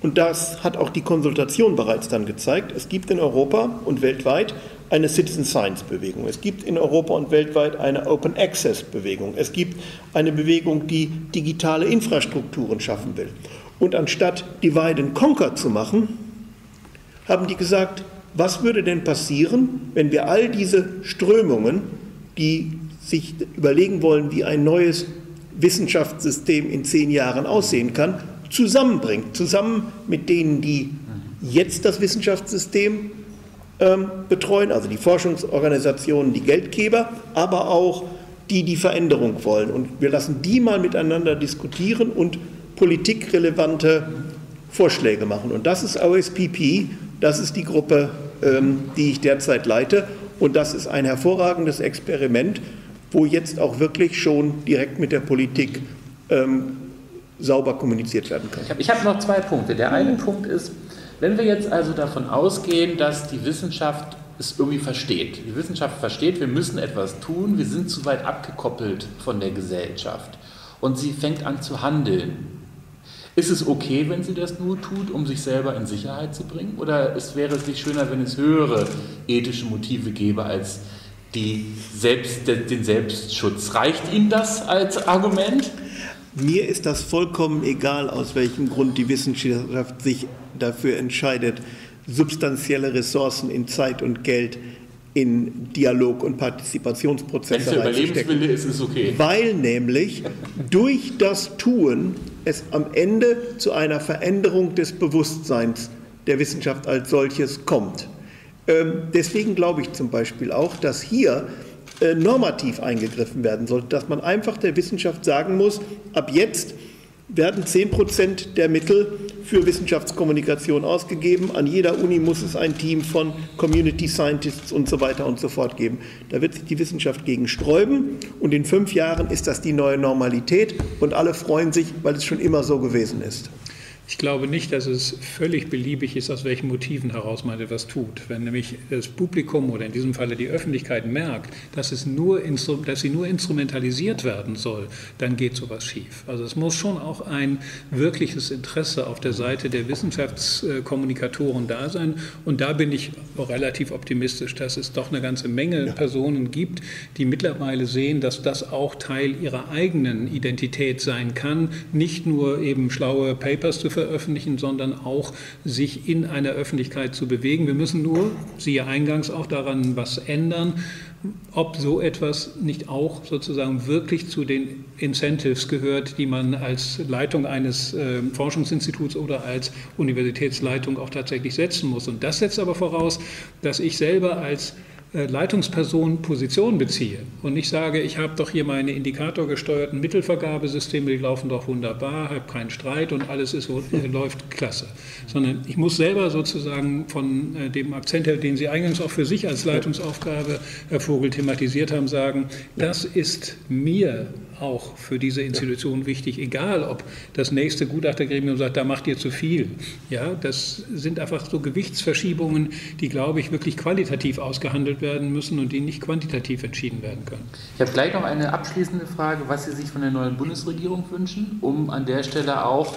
und das hat auch die Konsultation bereits dann gezeigt, es gibt in Europa und weltweit eine Citizen Science Bewegung. Es gibt in Europa und weltweit eine Open Access Bewegung. Es gibt eine Bewegung, die digitale Infrastrukturen schaffen will. Und anstatt Divide and Conquer zu machen, haben die gesagt, was würde denn passieren, wenn wir all diese Strömungen, die sich überlegen wollen, wie ein neues Wissenschaftssystem in 10 Jahren aussehen kann, zusammenbringt, zusammen mit denen, die jetzt das Wissenschaftssystem betreuen, also die Forschungsorganisationen, die Geldgeber, aber auch die, die Veränderung wollen. Und wir lassen die mal miteinander diskutieren und politikrelevante Vorschläge machen. Und das ist OSPP, das ist die Gruppe, die ich derzeit leite. Und das ist ein hervorragendes Experiment, wo jetzt auch wirklich schon direkt mit der Politik sauber kommuniziert werden kann. Ich hab noch 2 Punkte. Der eine Punkt ist, wenn wir jetzt also davon ausgehen, dass die Wissenschaft es irgendwie versteht. Die Wissenschaft versteht, wir müssen etwas tun, wir sind zu weit abgekoppelt von der Gesellschaft und sie fängt an zu handeln. Ist es okay, wenn sie das nur tut, um sich selber in Sicherheit zu bringen? Oder wäre es nicht schöner, wenn es höhere ethische Motive gäbe als den Selbstschutz? Reicht Ihnen das als Argument? Mir ist das vollkommen egal, aus welchem Grund die Wissenschaft sich dafür entscheidet, substanzielle Ressourcen in Zeit und Geld in Dialog- und Partizipationsprozesse reinzustecken. Ist es okay. Weil nämlich durch das Tun es am Ende zu einer Veränderung des Bewusstseins der Wissenschaft als solches kommt. Deswegen glaube ich zum Beispiel auch, dass hier normativ eingegriffen werden sollte, dass man einfach der Wissenschaft sagen muss, ab jetzt werden 10% der Mittel für Wissenschaftskommunikation ausgegeben. An jeder Uni muss es ein Team von Community Scientists und so weiter und so fort geben. Da wird sich die Wissenschaft gegen sträuben und in 5 Jahren ist das die neue Normalität und alle freuen sich, weil es schon immer so gewesen ist. Ich glaube nicht, dass es völlig beliebig ist, aus welchen Motiven heraus man etwas tut. Wenn nämlich das Publikum oder in diesem Falle die Öffentlichkeit merkt, dass sie nur instrumentalisiert werden soll, dann geht sowas schief. Also es muss schon auch ein wirkliches Interesse auf der Seite der Wissenschaftskommunikatoren da sein. Und da bin ich relativ optimistisch, dass es doch eine ganze Menge Personen gibt, die mittlerweile sehen, dass das auch Teil ihrer eigenen Identität sein kann, nicht nur eben schlaue Papers zu veröffentlichen, sondern auch sich in einer Öffentlichkeit zu bewegen. Wir müssen nur, siehe eingangs, auch daran was ändern, ob so etwas nicht auch sozusagen wirklich zu den Incentives gehört, die man als Leitung eines Forschungsinstituts oder als Universitätsleitung auch tatsächlich setzen muss. Und das setzt aber voraus, dass ich selber als Leitungsperson Position beziehe und nicht sage, ich habe doch hier meine indikatorgesteuerten Mittelvergabesysteme, die laufen doch wunderbar, habe keinen Streit und alles ist, läuft klasse. Sondern ich muss selber sozusagen von dem Akzent her, den Sie eingangs auch für sich als Leitungsaufgabe, Herr Vogel, thematisiert haben, sagen, das ist mir auch für diese Institution wichtig, egal ob das nächste Gutachtergremium sagt, da macht ihr zu viel. Ja, das sind einfach so Gewichtsverschiebungen, die, glaube ich, wirklich qualitativ ausgehandelt werden müssen und die nicht quantitativ entschieden werden können. Ich habe gleich noch eine abschließende Frage, was Sie sich von der neuen Bundesregierung wünschen, um an der Stelle auch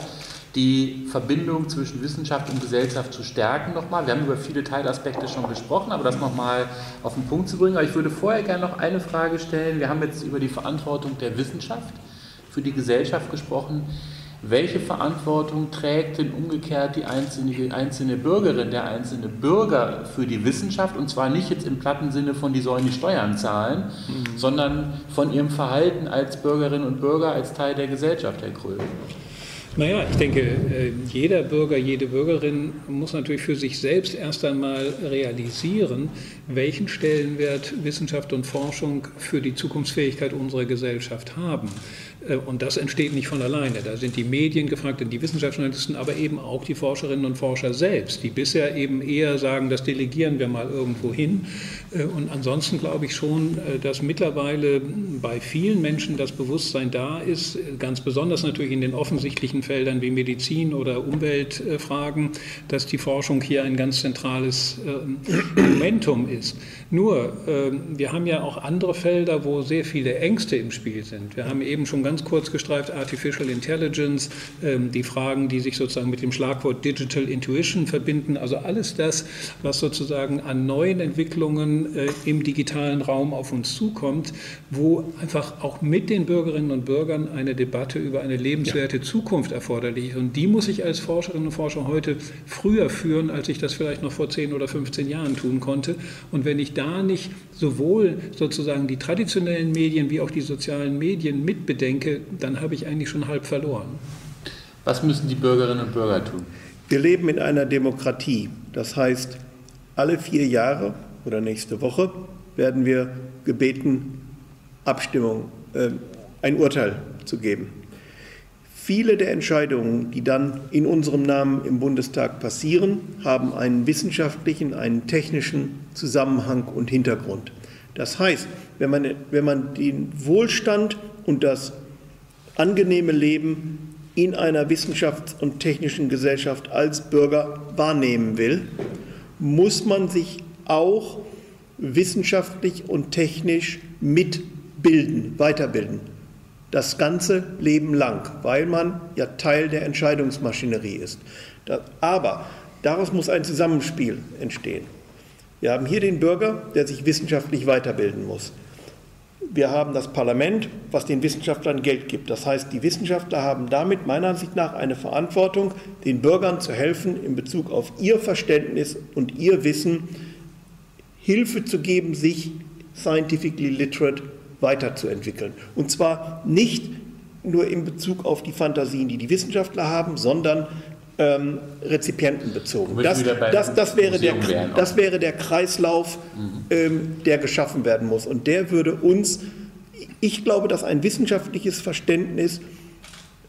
die Verbindung zwischen Wissenschaft und Gesellschaft zu stärken nochmal. Wir haben über viele Teilaspekte schon gesprochen, aber das nochmal auf den Punkt zu bringen. Aber ich würde vorher gerne noch eine Frage stellen. Wir haben jetzt über die Verantwortung der Wissenschaft für die Gesellschaft gesprochen. Welche Verantwortung trägt denn umgekehrt die einzelne Bürgerin, der einzelne Bürger für die Wissenschaft? Und zwar nicht jetzt im platten Sinne von, die sollen die Steuern zahlen, sondern von ihrem Verhalten als Bürgerin und Bürger, als Teil der Gesellschaft, Herr Krull. Naja, ich denke, jeder Bürger, jede Bürgerin muss natürlich für sich selbst erst einmal realisieren, welchen Stellenwert Wissenschaft und Forschung für die Zukunftsfähigkeit unserer Gesellschaft haben. Und das entsteht nicht von alleine. Da sind die Medien gefragt, die Wissenschaftsjournalisten, aber eben auch die Forscherinnen und Forscher selbst, die bisher eben eher sagen, das delegieren wir mal irgendwo hin. Und ansonsten glaube ich schon, dass mittlerweile bei vielen Menschen das Bewusstsein da ist, ganz besonders natürlich in den offensichtlichen Feldern wie Medizin oder Umweltfragen, dass die Forschung hier ein ganz zentrales Momentum ist. Nur, wir haben ja auch andere Felder, wo sehr viele Ängste im Spiel sind. Wir haben eben schon ganz kurz gestreift, Artificial Intelligence, die Fragen, die sich sozusagen mit dem Schlagwort Digital Intuition verbinden, also alles das, was sozusagen an neuen Entwicklungen im digitalen Raum auf uns zukommt, wo einfach auch mit den Bürgerinnen und Bürgern eine Debatte über eine lebenswerte Zukunft erforderlich ist. Und die muss ich als Forscherinnen und Forscher heute früher führen, als ich das vielleicht noch vor 10 oder 15 Jahren tun konnte. Und wenn ich da nicht sowohl sozusagen die traditionellen Medien wie auch die sozialen Medien mitbedenke, dann habe ich eigentlich schon halb verloren. Was müssen die Bürgerinnen und Bürger tun? Wir leben in einer Demokratie. Das heißt, alle 4 Jahre oder nächste Woche werden wir gebeten, Abstimmung, ein Urteil zu geben. Viele der Entscheidungen, die dann in unserem Namen im Bundestag passieren, haben einen wissenschaftlichen, einen technischen Zusammenhang und Hintergrund. Das heißt, wenn man den Wohlstand und das angenehme Leben in einer wissenschafts- und technischen Gesellschaft als Bürger wahrnehmen will, muss man sich auch wissenschaftlich und technisch mitbilden, weiterbilden. Das ganze Leben lang, weil man ja Teil der Entscheidungsmaschinerie ist. Aber daraus muss ein Zusammenspiel entstehen. Wir haben hier den Bürger, der sich wissenschaftlich weiterbilden muss. Wir haben das Parlament, was den Wissenschaftlern Geld gibt. Das heißt, die Wissenschaftler haben damit meiner Ansicht nach eine Verantwortung, den Bürgern zu helfen, in Bezug auf ihr Verständnis und ihr Wissen Hilfe zu geben, sich scientifically literate weiterzuentwickeln. Und zwar nicht nur in Bezug auf die Fantasien, die die Wissenschaftler haben, sondern rezipientenbezogen. Das wäre der Kreislauf, der geschaffen werden muss. Und der würde uns, ich glaube, dass ein wissenschaftliches Verständnis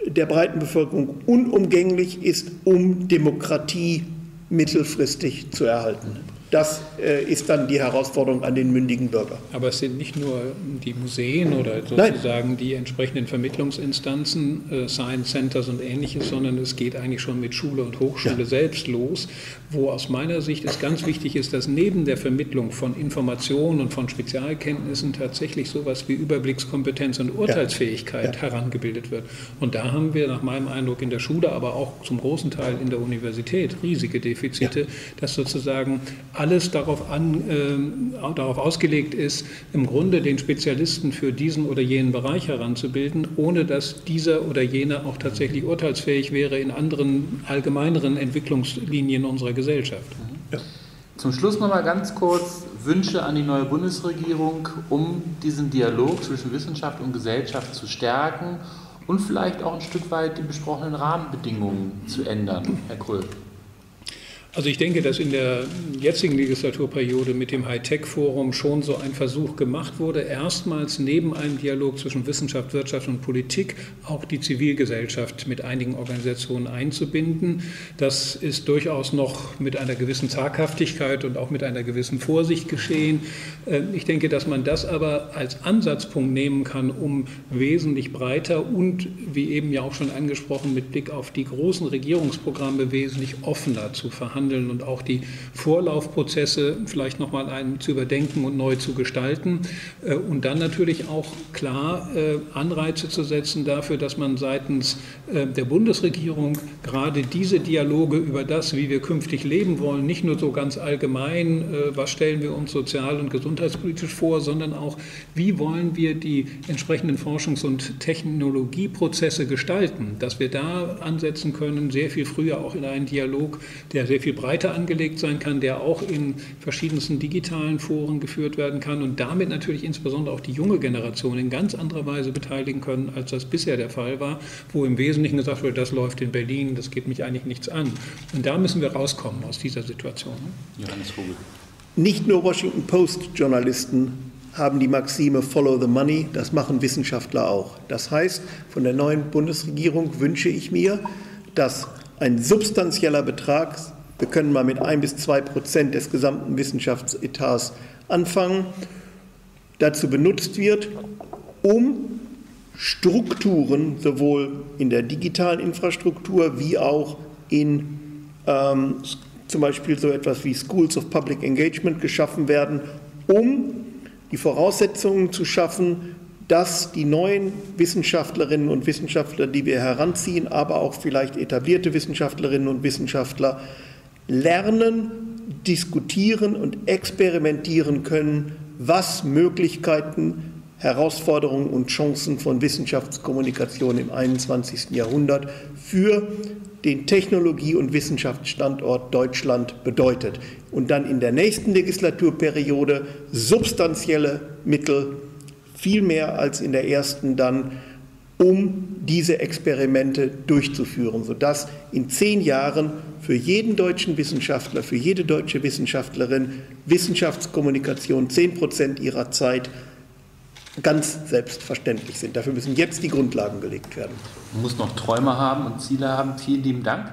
der breiten Bevölkerung unumgänglich ist, um Demokratie mittelfristig zu erhalten. Das ist dann die Herausforderung an den mündigen Bürger. Aber es sind nicht nur die Museen oder sozusagen die entsprechenden Vermittlungsinstanzen, Science Centers und Ähnliches, sondern es geht eigentlich schon mit Schule und Hochschule selbst los, wo aus meiner Sicht es ganz wichtig ist, dass neben der Vermittlung von Informationen und von Spezialkenntnissen tatsächlich sowas wie Überblickskompetenz und Urteilsfähigkeit herangebildet wird. Und da haben wir nach meinem Eindruck in der Schule, aber auch zum großen Teil in der Universität riesige Defizite, dass sozusagen alles darauf ausgelegt ist, im Grunde den Spezialisten für diesen oder jenen Bereich heranzubilden, ohne dass dieser oder jener auch tatsächlich urteilsfähig wäre in anderen, allgemeineren Entwicklungslinien unserer Gesellschaft. Ja. Zum Schluss nochmal ganz kurz Wünsche an die neue Bundesregierung, um diesen Dialog zwischen Wissenschaft und Gesellschaft zu stärken und vielleicht auch ein Stück weit die besprochenen Rahmenbedingungen zu ändern, Herr Krull. Also ich denke, dass in der jetzigen Legislaturperiode mit dem Hightech-Forum schon so ein Versuch gemacht wurde, erstmals neben einem Dialog zwischen Wissenschaft, Wirtschaft und Politik auch die Zivilgesellschaft mit einigen Organisationen einzubinden. Das ist durchaus noch mit einer gewissen Zaghaftigkeit und auch mit einer gewissen Vorsicht geschehen. Ich denke, dass man das aber als Ansatzpunkt nehmen kann, um wesentlich breiter und, wie eben ja auch schon angesprochen, mit Blick auf die großen Regierungsprogramme wesentlich offener zu verhandeln und auch die Vorlaufprozesse vielleicht nochmal zu überdenken und neu zu gestalten und dann natürlich auch klar Anreize zu setzen dafür, dass man seitens der Bundesregierung gerade diese Dialoge über das, wie wir künftig leben wollen, nicht nur so ganz allgemein, was stellen wir uns sozial- und gesundheitspolitisch vor, sondern auch, wie wollen wir die entsprechenden Forschungs- und Technologieprozesse gestalten, dass wir da ansetzen können, sehr viel früher auch in einen Dialog, der sehr viel breiter angelegt sein kann, der auch in verschiedensten digitalen Foren geführt werden kann und damit natürlich insbesondere auch die junge Generation in ganz anderer Weise beteiligen können, als das bisher der Fall war, wo im Wesentlichen gesagt wurde, das läuft in Berlin, das geht mich eigentlich nichts an. Und da müssen wir rauskommen aus dieser Situation. Johannes Vogel. Nicht nur Washington Post-Journalisten haben die Maxime Follow the Money, das machen Wissenschaftler auch. Das heißt, von der neuen Bundesregierung wünsche ich mir, dass ein substanzieller Betrag, wir können mal mit 1 bis 2% des gesamten Wissenschaftsetats anfangen, dazu benutzt wird, um Strukturen sowohl in der digitalen Infrastruktur wie auch in zum Beispiel so etwas wie Schools of Public Engagement geschaffen werden, um die Voraussetzungen zu schaffen, dass die neuen Wissenschaftlerinnen und Wissenschaftler, die wir heranziehen, aber auch vielleicht etablierte Wissenschaftlerinnen und Wissenschaftler, lernen, diskutieren und experimentieren können, was Möglichkeiten, Herausforderungen und Chancen von Wissenschaftskommunikation im 21. Jahrhundert für den Technologie- und Wissenschaftsstandort Deutschland bedeutet. Und dann in der nächsten Legislaturperiode substanzielle Mittel, viel mehr als in der ersten dann, um diese Experimente durchzuführen, sodass in 10 Jahren für jeden deutschen Wissenschaftler, für jede deutsche Wissenschaftlerin Wissenschaftskommunikation 10% ihrer Zeit ganz selbstverständlich sind. Dafür müssen jetzt die Grundlagen gelegt werden. Man muss noch Träume haben und Ziele haben. Vielen lieben Dank.